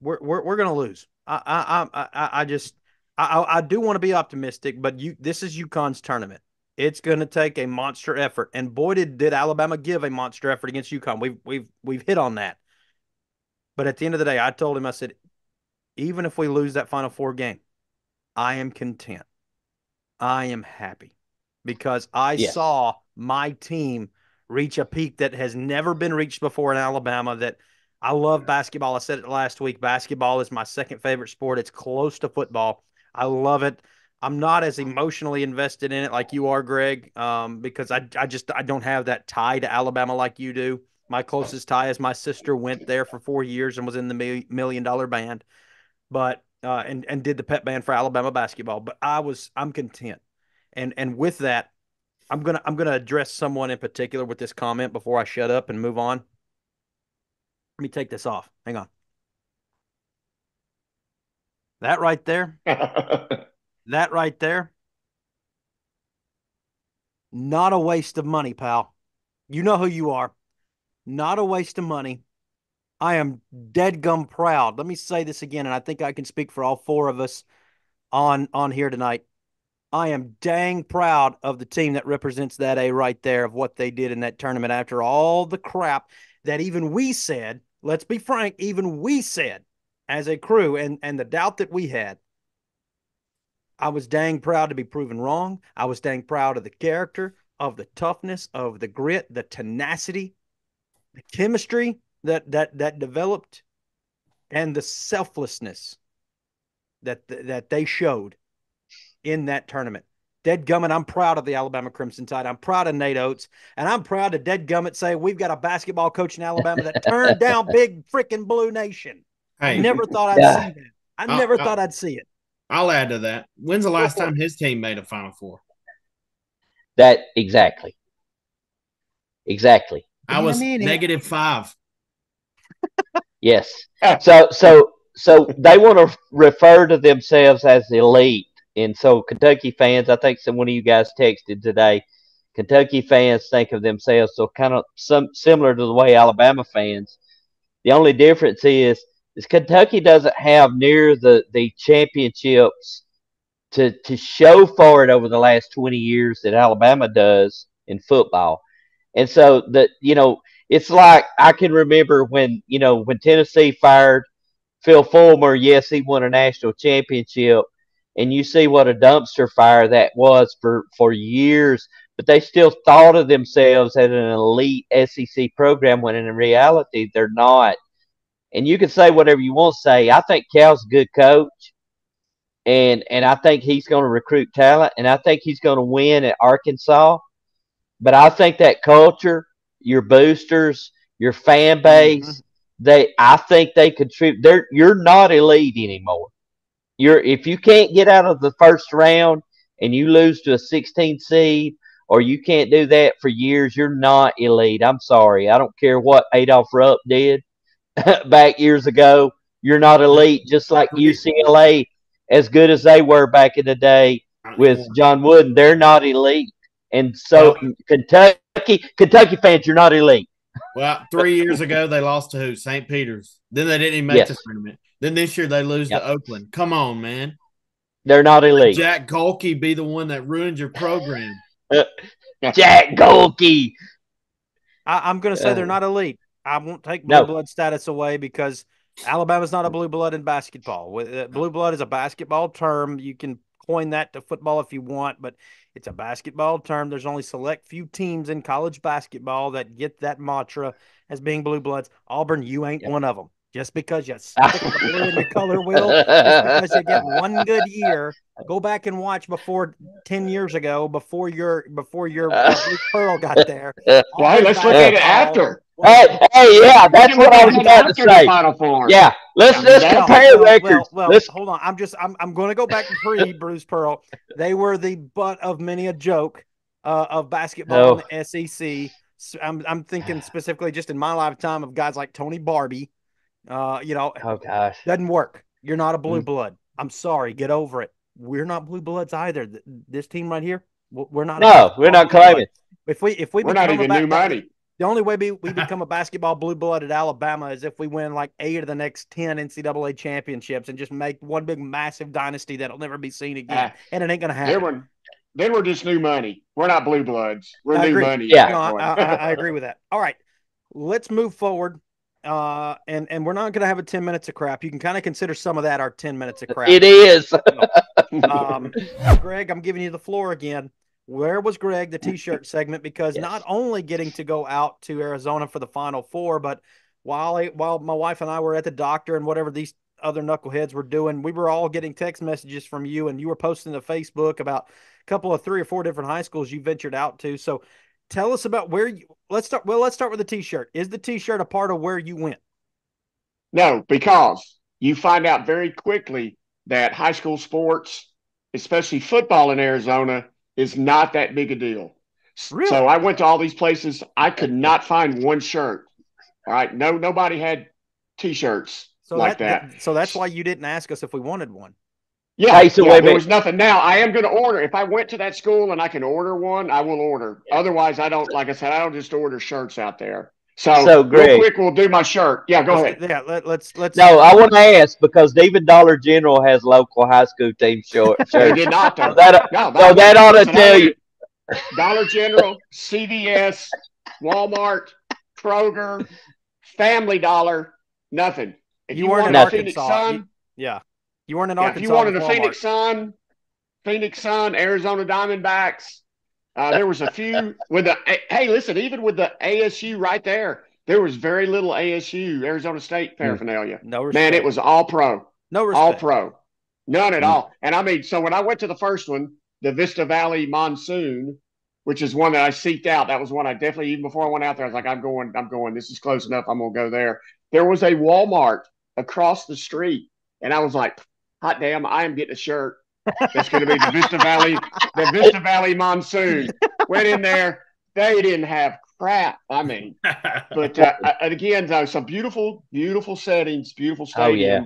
We're we're we're gonna lose. I I I I just I I do want to be optimistic, but you this is UConn's tournament. It's gonna take a monster effort, and boy did did Alabama give a monster effort against UConn. We've we've we've hit on that. But at the end of the day, I told him, I said, even if we lose that Final Four game, I am content. I am happy because I yeah. saw my team reach a peak that has never been reached before in Alabama. That. I love basketball. I said it last week. Basketball is my second favorite sport. It's close to football. I love it. I'm not as emotionally invested in it like you are, Greg, um, because I, I just I don't have that tie to Alabama like you do. My closest tie is my sister went there for four years and was in the Million Dollar Band, but uh, and and did the pep band for Alabama basketball. But I was I'm content, and and with that, I'm gonna I'm gonna address someone in particular with this comment before I shut up and move on. Let me take this off. Hang on. That right there. That right there. Not a waste of money, pal. You know who you are. Not a waste of money. I am dead gum proud. Let me say this again, and I think I can speak for all four of us on, on here tonight. I am dang proud of the team that represents that A right there, of what they did in that tournament after all the crap that even we said. Let's be frank, even we said as a crew and, and the doubt that we had, I was dang proud to be proven wrong. I was dang proud of the character, of the toughness, of the grit, the tenacity, the chemistry that that that developed, and the selflessness that, that they showed in that tournament. Dead gummit, I'm proud of the Alabama Crimson Tide. I'm proud of Nate Oates. And I'm proud to dead gummit say we've got a basketball coach in Alabama that turned down big freaking Blue Nation. Hey, I never thought I'd yeah. see that. I I'll, never I'll, thought I'd see it. I'll add to that. When's the last time his team made a Final Four? That exactly. Exactly. I was I mean, negative five. Yes. So so so they want to refer to themselves as elite. And so Kentucky fans, I think some one of you guys texted today, Kentucky fans think of themselves so kind of some similar to the way Alabama fans. The only difference is is Kentucky doesn't have near the, the championships to to show for it over the last twenty years that Alabama does in football. And so that, you know, it's like I can remember when, you know, when Tennessee fired Phil Fulmer, yes, he won a national championship, and you see what a dumpster fire that was for, for years, but they still thought of themselves as an elite S E C program when in reality they're not. And you can say whatever you want to say. I think Cal's a good coach, and and I think he's going to recruit talent, and I think he's going to win at Arkansas. But I think that culture, your boosters, your fan base, mm-hmm. they I think they contribute. They're, you're not elite anymore. You're if you can't get out of the first round and you lose to a sixteen seed, or you can't do that for years, you're not elite. I'm sorry. I don't care what Adolph Rupp did back years ago. You're not elite, just like U C L A, as good as they were back in the day with John Wooden. They're not elite. And so well, Kentucky Kentucky fans, you're not elite. Well, three years ago, they lost to who? Saint Peter's. Then they didn't even make yes. the tournament. Then this year they lose yep. to Oakland. Come on, man. They're not elite. Let Jack Golke be the one that ruined your program. Jack Golke. I, I'm going to say uh, they're not elite. I won't take blue no. blood status away because Alabama's not a blue blood in basketball. Blue blood is a basketball term. You can coin that to football if you want, but it's a basketball term. There's only select few teams in college basketball that get that mantra as being blue bloods. Auburn, you ain't yeah. one of them. Just because you stick the blue in the color wheel, just because you get one good year, go back and watch before ten years ago, before your before your uh, Pearl got there. Well, hey, let's look at it after. Hey, hey, yeah, that's what I was about to say. Final Four. Yeah, let's let's compare records. Well, well hold on. I'm just I'm I'm going to go back to pre Bruce Pearl. They were the butt of many a joke uh, of basketball in the S E C. So I'm I'm thinking specifically just in my lifetime of guys like Tony Barbie. Uh, you know, oh gosh, doesn't work. You're not a blue blood. I'm sorry, get over it. We're not blue bloods either. This team right here, we're not. No, we're not claiming. If we if we we're not even new money. The only way we, we become a basketball blue blood at Alabama is if we win like eight of the next ten N C double A championships and just make one big massive dynasty that'll never be seen again. Ah, and it ain't gonna happen. Then we're, then we're just new money. We're not blue bloods. We're I new agree. money. Yeah, no, I, I, I agree with that. All right, let's move forward. Uh, and, and we're not going to have a ten minutes of crap. You can kind of consider some of that our ten minutes of crap. It is. um, Greg, I'm giving you the floor again. Where was Greg, the T-shirt segment? Because yes. not only getting to go out to Arizona for the Final Four, but while, I, while my wife and I were at the doctor and whatever these other knuckleheads were doing, we were all getting text messages from you, and you were posting to Facebook about a couple of three or four different high schools you ventured out to. So tell us about where you – let's start – well, let's start with the T-shirt. Is the T-shirt a part of where you went? No, because you find out very quickly that high school sports, especially football in Arizona, is not that big a deal. Really? So I went to all these places. I could not find one shirt. All right? No, nobody had T-shirts so like that, that. So that's why you didn't ask us if we wanted one. Yeah, yeah there big. was nothing. Now, I am going to order. If I went to that school and I can order one, I will order. Yeah. Otherwise, I don't, like I said, I don't just order shirts out there. So, so Greg, real quick, we'll do my shirt. Yeah, go let's, ahead. Yeah, let, let's, let's. No, I want to ask because even Dollar General has local high school team shorts. They did not. So that, no, so that ought to tell you. Dollar General, C V S, Walmart, Kroger, Family Dollar, nothing. If you, you weren't in Arkansas. Sun, you, yeah. You weren't in yeah, Arkansas. If you wanted a Phoenix Sun, Phoenix Sun, Arizona Diamondbacks. Uh, there was a few with the. Hey, listen, even with the A S U right there, there was very little A S U, Arizona State paraphernalia. No respect. Man, it was all pro. No respect. All pro. None at all. And I mean, so when I went to the first one, the Vista Valley Monsoon, which is one that I seeked out. That was one I definitely, even before I went out there, I was like, I'm going, I'm going. This is close enough. I'm going to go there. There was a Walmart across the street. And I was like, hot damn, I am getting a shirt. That's going to be the Vista Valley, the Vista Valley Monsoon. Went in there. They didn't have crap. I mean, but uh, and again, though, some beautiful, beautiful settings, beautiful stadiums. Oh, yeah.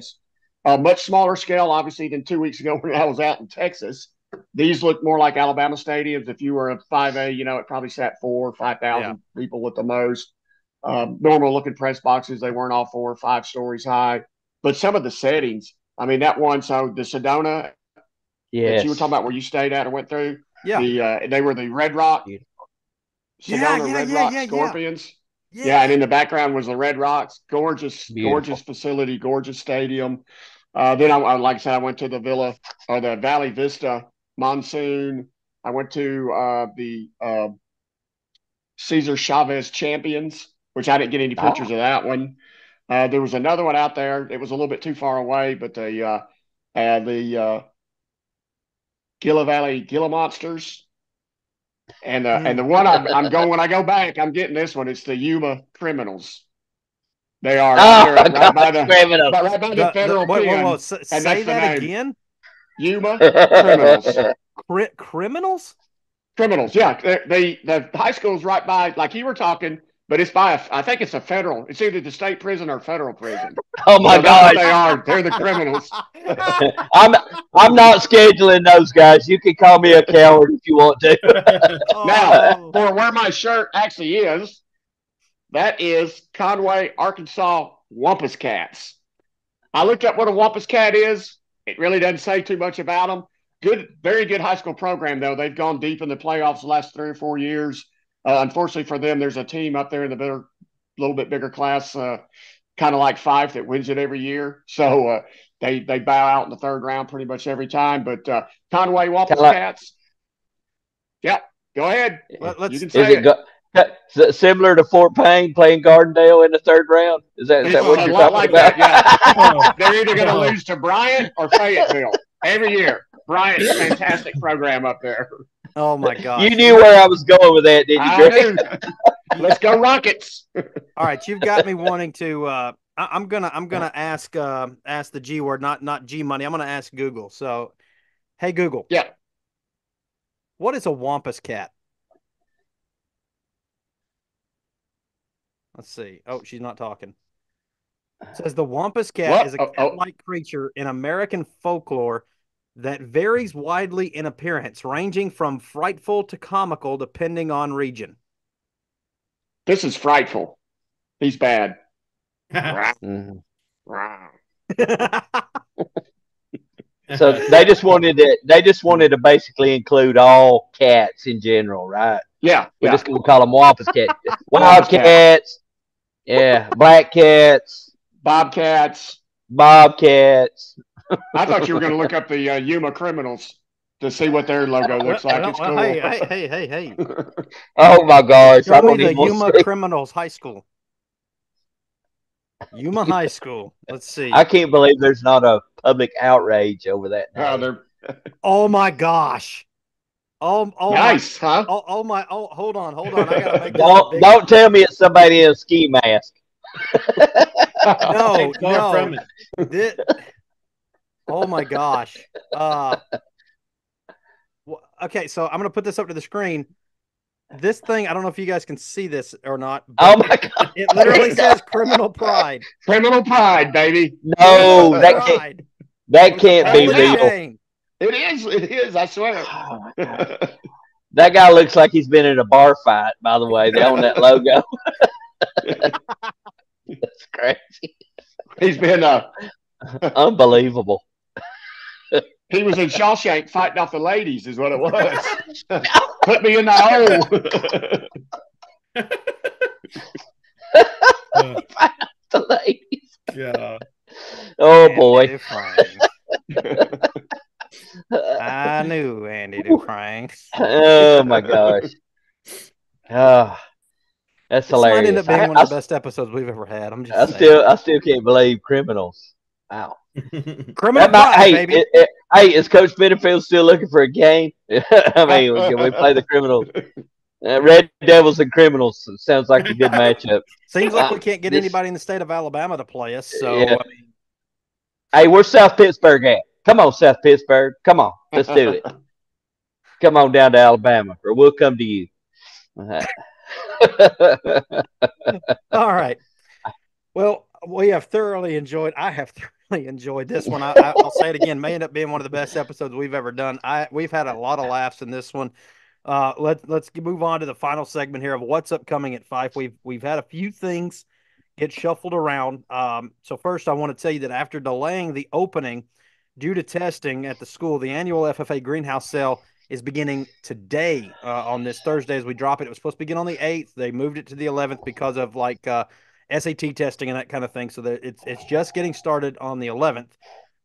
Uh, much smaller scale, obviously, than two weeks ago when I was out in Texas. These look more like Alabama stadiums. If you were a five A, you know, it probably sat four or five thousand yeah. people at the most. Um, normal-looking press boxes, they weren't all four or five stories high. But some of the settings, I mean, that one, so the Sedona yes. that you were talking about where you stayed at or went through, yeah, the, uh, they were the Red Rock, Sedona yeah, yeah, Red yeah, Rock yeah, Scorpions. Yeah. Yeah. yeah, and in the background was the Red Rocks. Gorgeous, Beautiful. gorgeous facility, gorgeous stadium. Uh, then, I, I like I said, I went to the Villa or the Valley Vista Monsoon. I went to uh, the uh, Cesar Chavez Champions, which I didn't get any pictures oh. of that one. Uh, there was another one out there. It was a little bit too far away, but the uh, uh, the uh, Gila Valley Gila Monsters. And uh, and the one I'm, I'm going when I go back, I'm getting this one. It's the Yuma Criminals. They are oh, right, God, by the, right by the, the federal. The, wait, wait, wait. So, say that again. Yuma Criminals. Cri- criminals. Criminals. Yeah, they, they the high school's right by, like you were talking, but it's by. A, I think it's a federal. It's either the state prison or federal prison. Oh my so God, they are. They're the criminals. I'm I'm not scheduling those guys. You can call me a coward if you want to. Now, for where my shirt actually is. That is Conway, Arkansas Wampus Cats. I looked up what a Wampus Cat is. It really doesn't say too much about them. Good, very good high school program, though. They've gone deep in the playoffs the last three or four years. Uh, unfortunately for them, there's a team up there in the better, little bit bigger class, uh, kind of like Fyffe, that wins it every year. So uh, they they bow out in the third round pretty much every time. But uh, Conway Wampus Cats. Yeah, go ahead. Let, let's, you can say it. Go- Similar to Fort Payne playing Gardendale in the third round? Is that, is that what you're talking like about? That, yeah. oh, They're either going to no. lose to Bryant or Fayetteville every year. Bryant's a fantastic program up there. Oh, my God. You knew where I was going with that, didn't you, Greg? I knew. Let's go Rockets. All right, you've got me wanting to uh, – I'm going to I'm gonna ask uh, ask the G word, not, not G money. I'm going to ask Google. So, hey, Google. Yeah. What is a Wampus Cat? Let's see. Oh, she's not talking. It says the Wampus Cat what? is a cat-like oh. creature in American folklore that varies widely in appearance, ranging from frightful to comical, depending on region. This is frightful. He's bad. So they just wanted to. They just wanted to basically include all cats in general, right? Yeah, we're yeah. just gonna call them Wampus Cats, Wild Cats, yeah, Black Cats, Bobcats, Bobcats. I thought you were gonna look up the uh, Yuma Criminals to see what their logo looks like. It's cool. Hey, hey, hey, hey! Oh my gosh! Show I don't me the Yuma see. Criminals High School. Yuma High School. Let's see. I can't believe there's not a public outrage over that. Oh, oh my gosh! Oh, oh nice, my, huh? Oh, oh my! Oh, hold on, hold on! I gotta make don't don't tell me it's somebody in a ski mask. no, no. From it. This, oh my gosh! Uh, okay, so I'm gonna put this up to the screen. This thing, I don't know if you guys can see this or not. Oh my God! It literally says "criminal pride." Criminal pride, baby. No, criminal that pride. can't. That can't be real. It is. It is. I swear. Oh, that guy looks like he's been in a bar fight, by the way. They own that logo. That's crazy. He's been uh, unbelievable. He was in Shawshank fighting off the ladies is what it was. No. Put me in the hole. uh, fight off the ladies. Yeah. Oh, Andy boy. Dufresne. I knew Andy Dufresne. Oh, my gosh. Oh, that's this hilarious. Might end up being I, one of I, the best episodes we've ever had. I'm just I saying. Still, I still can't believe criminals. Wow. Criminal pride, hey, baby. It, it, hey, is Coach Benefield still looking for a game? I mean, can we play the criminals? Uh, Red Devils and Criminals sounds like a good matchup. Seems like uh, we can't get this, anybody in the state of Alabama to play us. So, yeah. I mean, hey, we're South Pittsburgh at. Come on, South Pittsburgh. Come on. Let's do it. Come on down to Alabama, or we'll come to you. Uh, All right. Well, we have thoroughly enjoyed. I have thoroughly enjoyed this one. I, I'll say it again. May end up being one of the best episodes we've ever done. I we've had a lot of laughs in this one. Uh, let's let's move on to the final segment here of what's upcoming at Fyffe. We've we've had a few things get shuffled around. Um, so first, I want to tell you that after delaying the opening due to testing at the school, the annual F F A greenhouse sale is beginning today uh, on this Thursday as we drop it. It was supposed to begin on the eighth. They moved it to the eleventh because of like uh, S A T testing and that kind of thing. So that it's it's just getting started on the eleventh.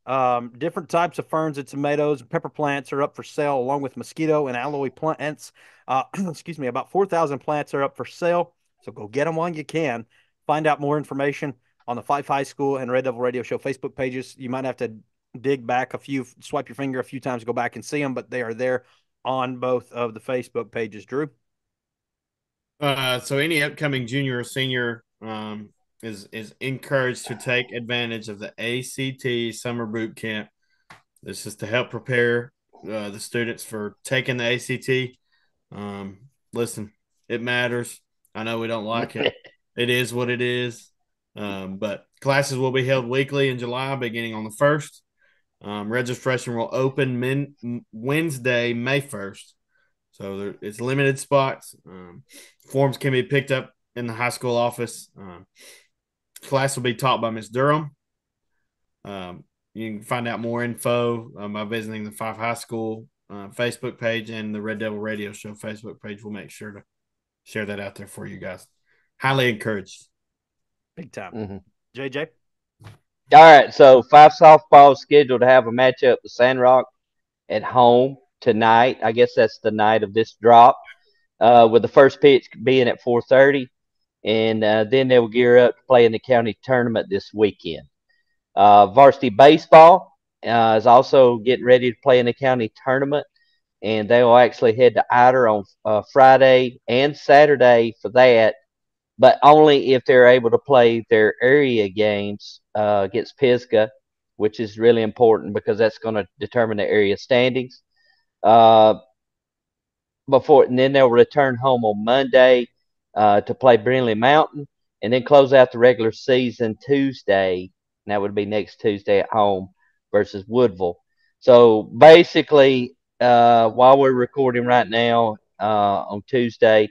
Um, different types of ferns and tomatoes and pepper plants are up for sale, along with mosquito and alloy plants. Uh, excuse me, about four thousand plants are up for sale. So go get them while you can. Find out more information on the Fyffe High School and Red Devil Radio Show Facebook pages. You might have to dig back a few, swipe your finger a few times, go back and see them, but they are there on both of the Facebook pages. Drew? Uh, so any upcoming junior or senior um, is, is encouraged to take advantage of the A C T Summer Boot Camp. This is to help prepare uh, the students for taking the A C T. Um, listen, it matters. I know we don't like it. It is what it is, um, but classes will be held weekly in July, beginning on the first. Um, registration will open min- Wednesday, May first, so there, it's limited spots. Um, forms can be picked up in the high school office. Um, class will be taught by Miz Durham. Um, you can find out more info um, by visiting the Fyffe High School uh, Facebook page and the Red Devil Radio Show Facebook page. We'll make sure to share that out there for you guys. Highly encouraged. Big time. Mm-hmm. J J? All right, so Fyffe softball is scheduled to have a matchup with Sandrock at home tonight. I guess that's the night of this drop, uh, with the first pitch being at four thirty. And uh, then they will gear up to play in the county tournament this weekend. Uh, varsity baseball uh, is also getting ready to play in the county tournament. And they will actually head to Eider on uh, Friday and Saturday for that. But only if they're able to play their area games uh, against Pisgah, which is really important because that's going to determine the area standings. Uh, before and then they'll return home on Monday uh, to play Brindley Mountain, and then close out the regular season Tuesday. And that would be next Tuesday at home versus Woodville. So basically, uh, while we're recording right now uh, on Tuesday.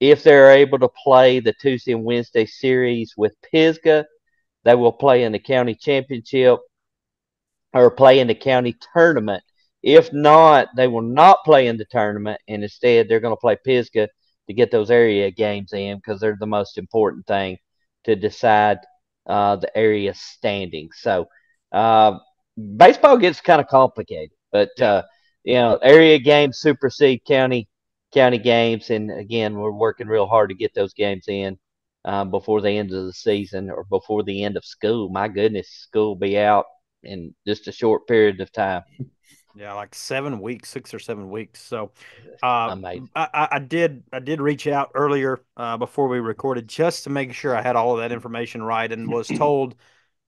If they're able to play the Tuesday and Wednesday series with Pisgah, they will play in the county championship or play in the county tournament. If not, they will not play in the tournament, and instead they're going to play Pisgah to get those area games in because they're the most important thing to decide uh, the area standings. So uh, baseball gets kind of complicated, but uh, you know, area games supersede county. County games, and again, we're working real hard to get those games in um, before the end of the season or before the end of school. My goodness, school will be out in just a short period of time. Yeah, like seven weeks, six or seven weeks. So, uh, I, I did, I did reach out earlier uh, before we recorded just to make sure I had all of that information right, and was told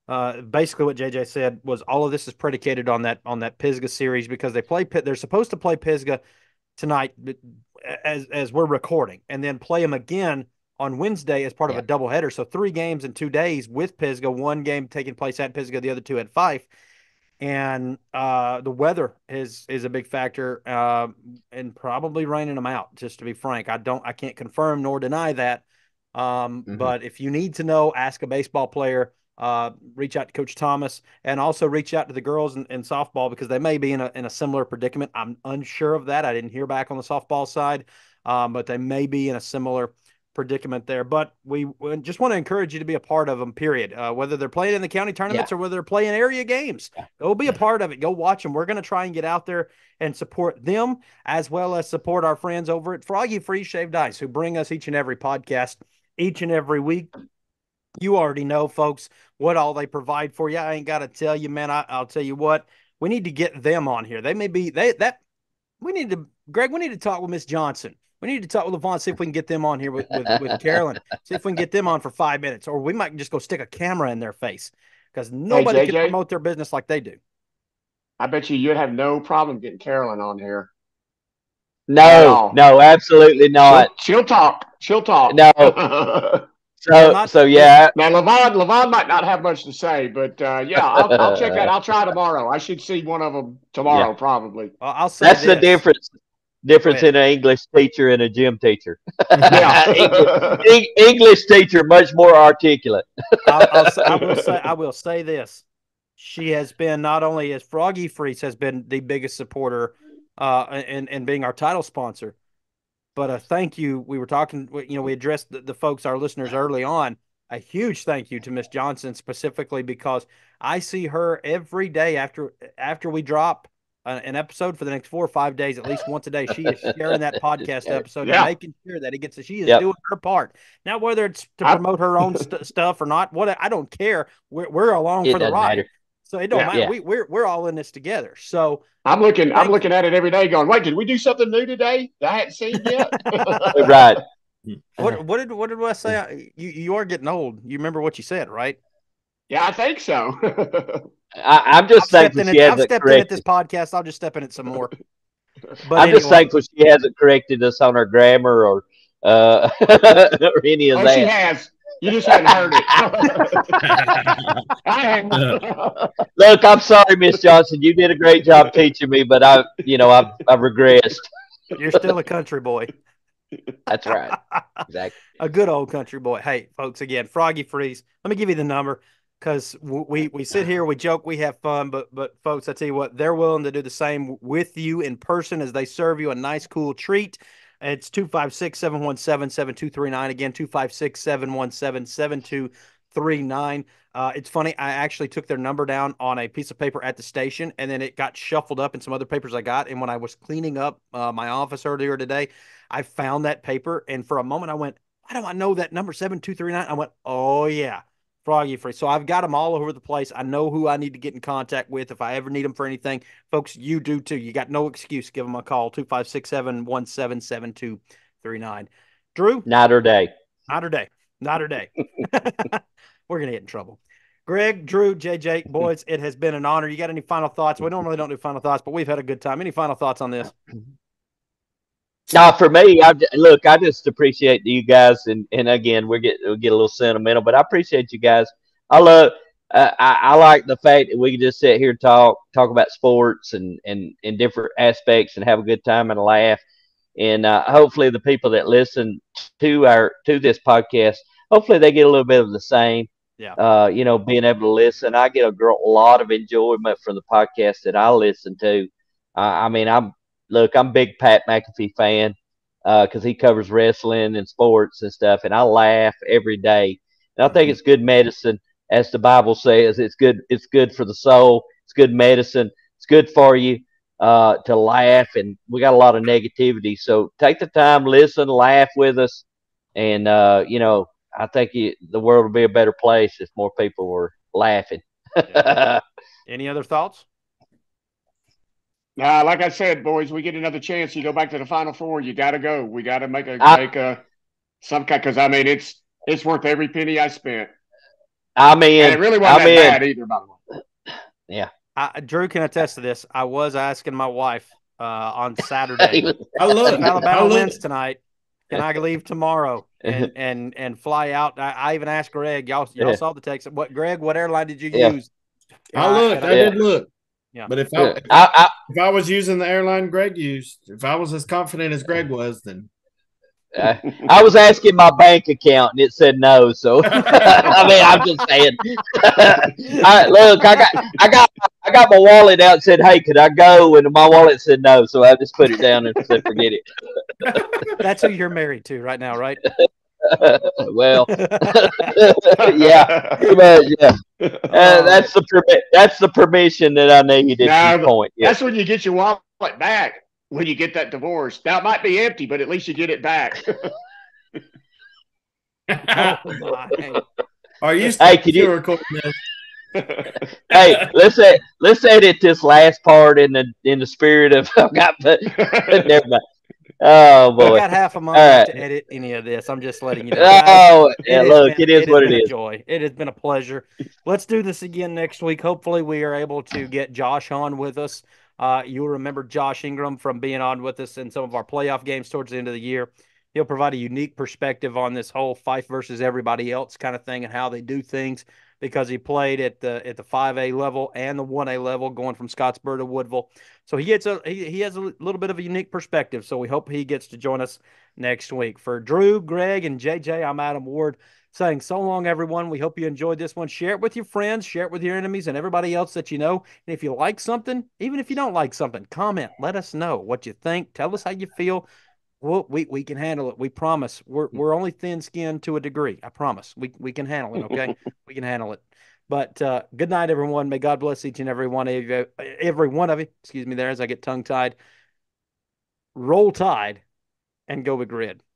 uh, basically what J J said was all of this is predicated on that on that Pisgah series because they play they're supposed to play Pisgah tonight as as we're recording, and then play them again on Wednesday as part yeah. of a doubleheader. So three games in two days with Pisgah, one game taking place at Pisgah, the other two at Fyffe. And uh, the weather is is a big factor uh, and probably raining them out, just to be frank. I don't I can't confirm nor deny that. Um, mm-hmm. But if you need to know, ask a baseball player, uh, reach out to Coach Thomas, and also reach out to the girls in, in softball because they may be in a, in a similar predicament. I'm unsure of that. I didn't hear back on the softball side, um, but they may be in a similar predicament there. But we, we just want to encourage you to be a part of them, period. Uh, whether they're playing in the county tournaments yeah. or whether they're playing area games, yeah. go be a part of it. Go watch them. We're going to try and get out there and support them as well as support our friends over at Froggy Freeze Shaved Ice, who bring us each and every podcast each and every week. You already know, folks, what all they provide for you. I ain't got to tell you, man. I, I'll tell you what. We need to get them on here. They may be – they that we need to – Greg, we need to talk with Miss Johnson. We need to talk with LaVon, see if we can get them on here with, with, with Carolyn. See if we can get them on for five minutes. Or we might just go stick a camera in their face because nobody hey, J J, can promote their business like they do. I bet you you'd have no problem getting Carolyn on here. No, no, absolutely not. She'll, she'll talk. She'll talk. No. So, not, so yeah. Now, Levon, Levon might not have much to say, but uh, yeah, I'll, I'll check that. I'll try tomorrow. I should see one of them tomorrow, yeah. probably. Well, I'll say That's this. the difference. Difference in an English teacher and a gym teacher. Yeah. English, English teacher, much more articulate. I'll, I'll say, I, will say, I will say this. She has been, not only as Froggy Freeze has been the biggest supporter uh, and, and being our title sponsor, but a thank you. We were talking, you know, we addressed the, the folks, our listeners early on. A huge thank you to Miss Johnson specifically, because I see her every day after after we drop an episode for the next four or five days, at least once a day. She is sharing that podcast episode yeah. and making sure that it gets, she is yep. doing her part. Now, whether it's to promote I, her own st stuff or not, what I don't care. We're, we're along for the ride. Matter. So it don't yeah. matter. Yeah. We, we're, we're all in this together. So I'm looking, I'm looking at it every day going, wait, did we do something new today that I hadn't seen yet? Right. What, what did, what did I say? You, you are getting old. You remember what you said, right? Yeah, I think so. I, I'm just I've thankful she in, hasn't I've stepped corrected. in at this podcast. I'll just step in it some more. But I'm anyway. just thankful she hasn't corrected us on her grammar or uh, or any of oh, that. She has. You just hadn't heard it. I have. Look, I'm sorry, Miss Johnson. You did a great job teaching me, but I, you know, I've I've regressed. You're still a country boy. That's right. Exactly. A good old country boy. Hey, folks, again, Froggy Freeze. Let me give you the number. Because we, we sit here, we joke, we have fun, but but folks, I tell you what, they're willing to do the same with you in person as they serve you a nice, cool treat. It's two five six, seven one seven, seven two three nine. Again, two five six, seven one seven, seven two three nine. Uh, it's funny, I actually took their number down on a piece of paper at the station, and then it got shuffled up in some other papers I got. And when I was cleaning up uh, my office earlier today, I found that paper, and for a moment I went, why do I know that number, seven two three nine? I went, oh, yeah. Froggy Free. So I've got them all over the place. I know who I need to get in contact with if I ever need them for anything. Folks, you do too. You got no excuse. Give them a call. two five six, seven one seven, seven two three nine. Drew? Night or day. Night or day. Night or day. We're going to get in trouble. Greg, Drew, J J, boys, it has been an honor. You got any final thoughts? We normally don't do final thoughts, but we've had a good time. Any final thoughts on this? Now, for me, I, look, I just appreciate you guys, and, and again, we get we get a little sentimental, but I appreciate you guys. I love, uh, I, I like the fact that we can just sit here and talk talk about sports and and and different aspects and have a good time and laugh, and uh, hopefully the people that listen to our to this podcast, hopefully they get a little bit of the same. Yeah, uh, you know, being able to listen, I get a lot of enjoyment from the podcast that I listen to. Uh, I mean, I'm. Look, I'm a big Pat McAfee fan because uh, he covers wrestling and sports and stuff, and I laugh every day. And I think it's good medicine, as the Bible says. It's good. It's good for the soul. It's good medicine. It's good for you uh, to laugh, and we got a lot of negativity. So take the time, listen, laugh with us, and uh, you know, I think you, the world would be a better place if more people were laughing. Yeah. Any other thoughts? Nah, like I said, boys, we get another chance. You go back to the Final Four, you got to go. We got to make a I, make a some kind because I mean it's it's worth every penny I spent. I mean, and it really wasn't I that mean, bad either, by the way. Yeah, I, Drew can attest to this. I was asking my wife uh, on Saturday, "I love Alabama wins tonight. Can I leave tomorrow and and and fly out?" I, I even asked Greg. Y'all y'all yeah. saw the text. What Greg? What airline did you yeah. use? I looked. I, I did look. Yeah. But if I, if, I, I if I was using the airline Greg used, if I was as confident as Greg was, then uh, I was asking my bank account and it said no. So I mean, I'm just saying. I, look, I got, I got, I got my wallet out and said, "Hey, could I go?" And my wallet said no, so I just put it down and said, "Forget it." That's who you're married to right now, right? Well, yeah, but, yeah. Uh, that's the permit. That's the permission that I needed at this point. Yeah. That's when you get your wallet back when you get that divorce. Now it might be empty, but at least you get it back. Oh, are you? Hey, can you record this? Hey, let's say, let's edit this last part in the in the spirit of I've got the, never mind. Oh boy! I got half a month right. to edit any of this. I'm just letting you know. Oh, it yeah, look, been, it is it what it is. Joy. It has been a pleasure. Let's do this again next week. Hopefully, we are able to get Josh on with us. Uh, you'll remember Josh Ingram from being on with us in some of our playoff games towards the end of the year. He'll provide a unique perspective on this whole Fyffe versus everybody else kind of thing and how they do things, because he played at the at the five A level and the one A level, going from Scottsburg to Woodville. So he gets a he, he has a little bit of a unique perspective. So we hope he gets to join us next week. For Drew, Greg, and J J, I'm Adam Ward saying so long, everyone. We hope you enjoyed this one. Share it with your friends, share it with your enemies, and everybody else that you know. And if you like something, even if you don't like something, comment. Let us know what you think. Tell us how you feel. We'll, we we can handle it. We promise. We're we're only thin-skinned to a degree. I promise. We we can handle it, okay? We can handle it. But uh, good night, everyone. May God bless each and every one of you. Every one of you. Excuse me there as I get tongue-tied. Roll Tide and go Big Red.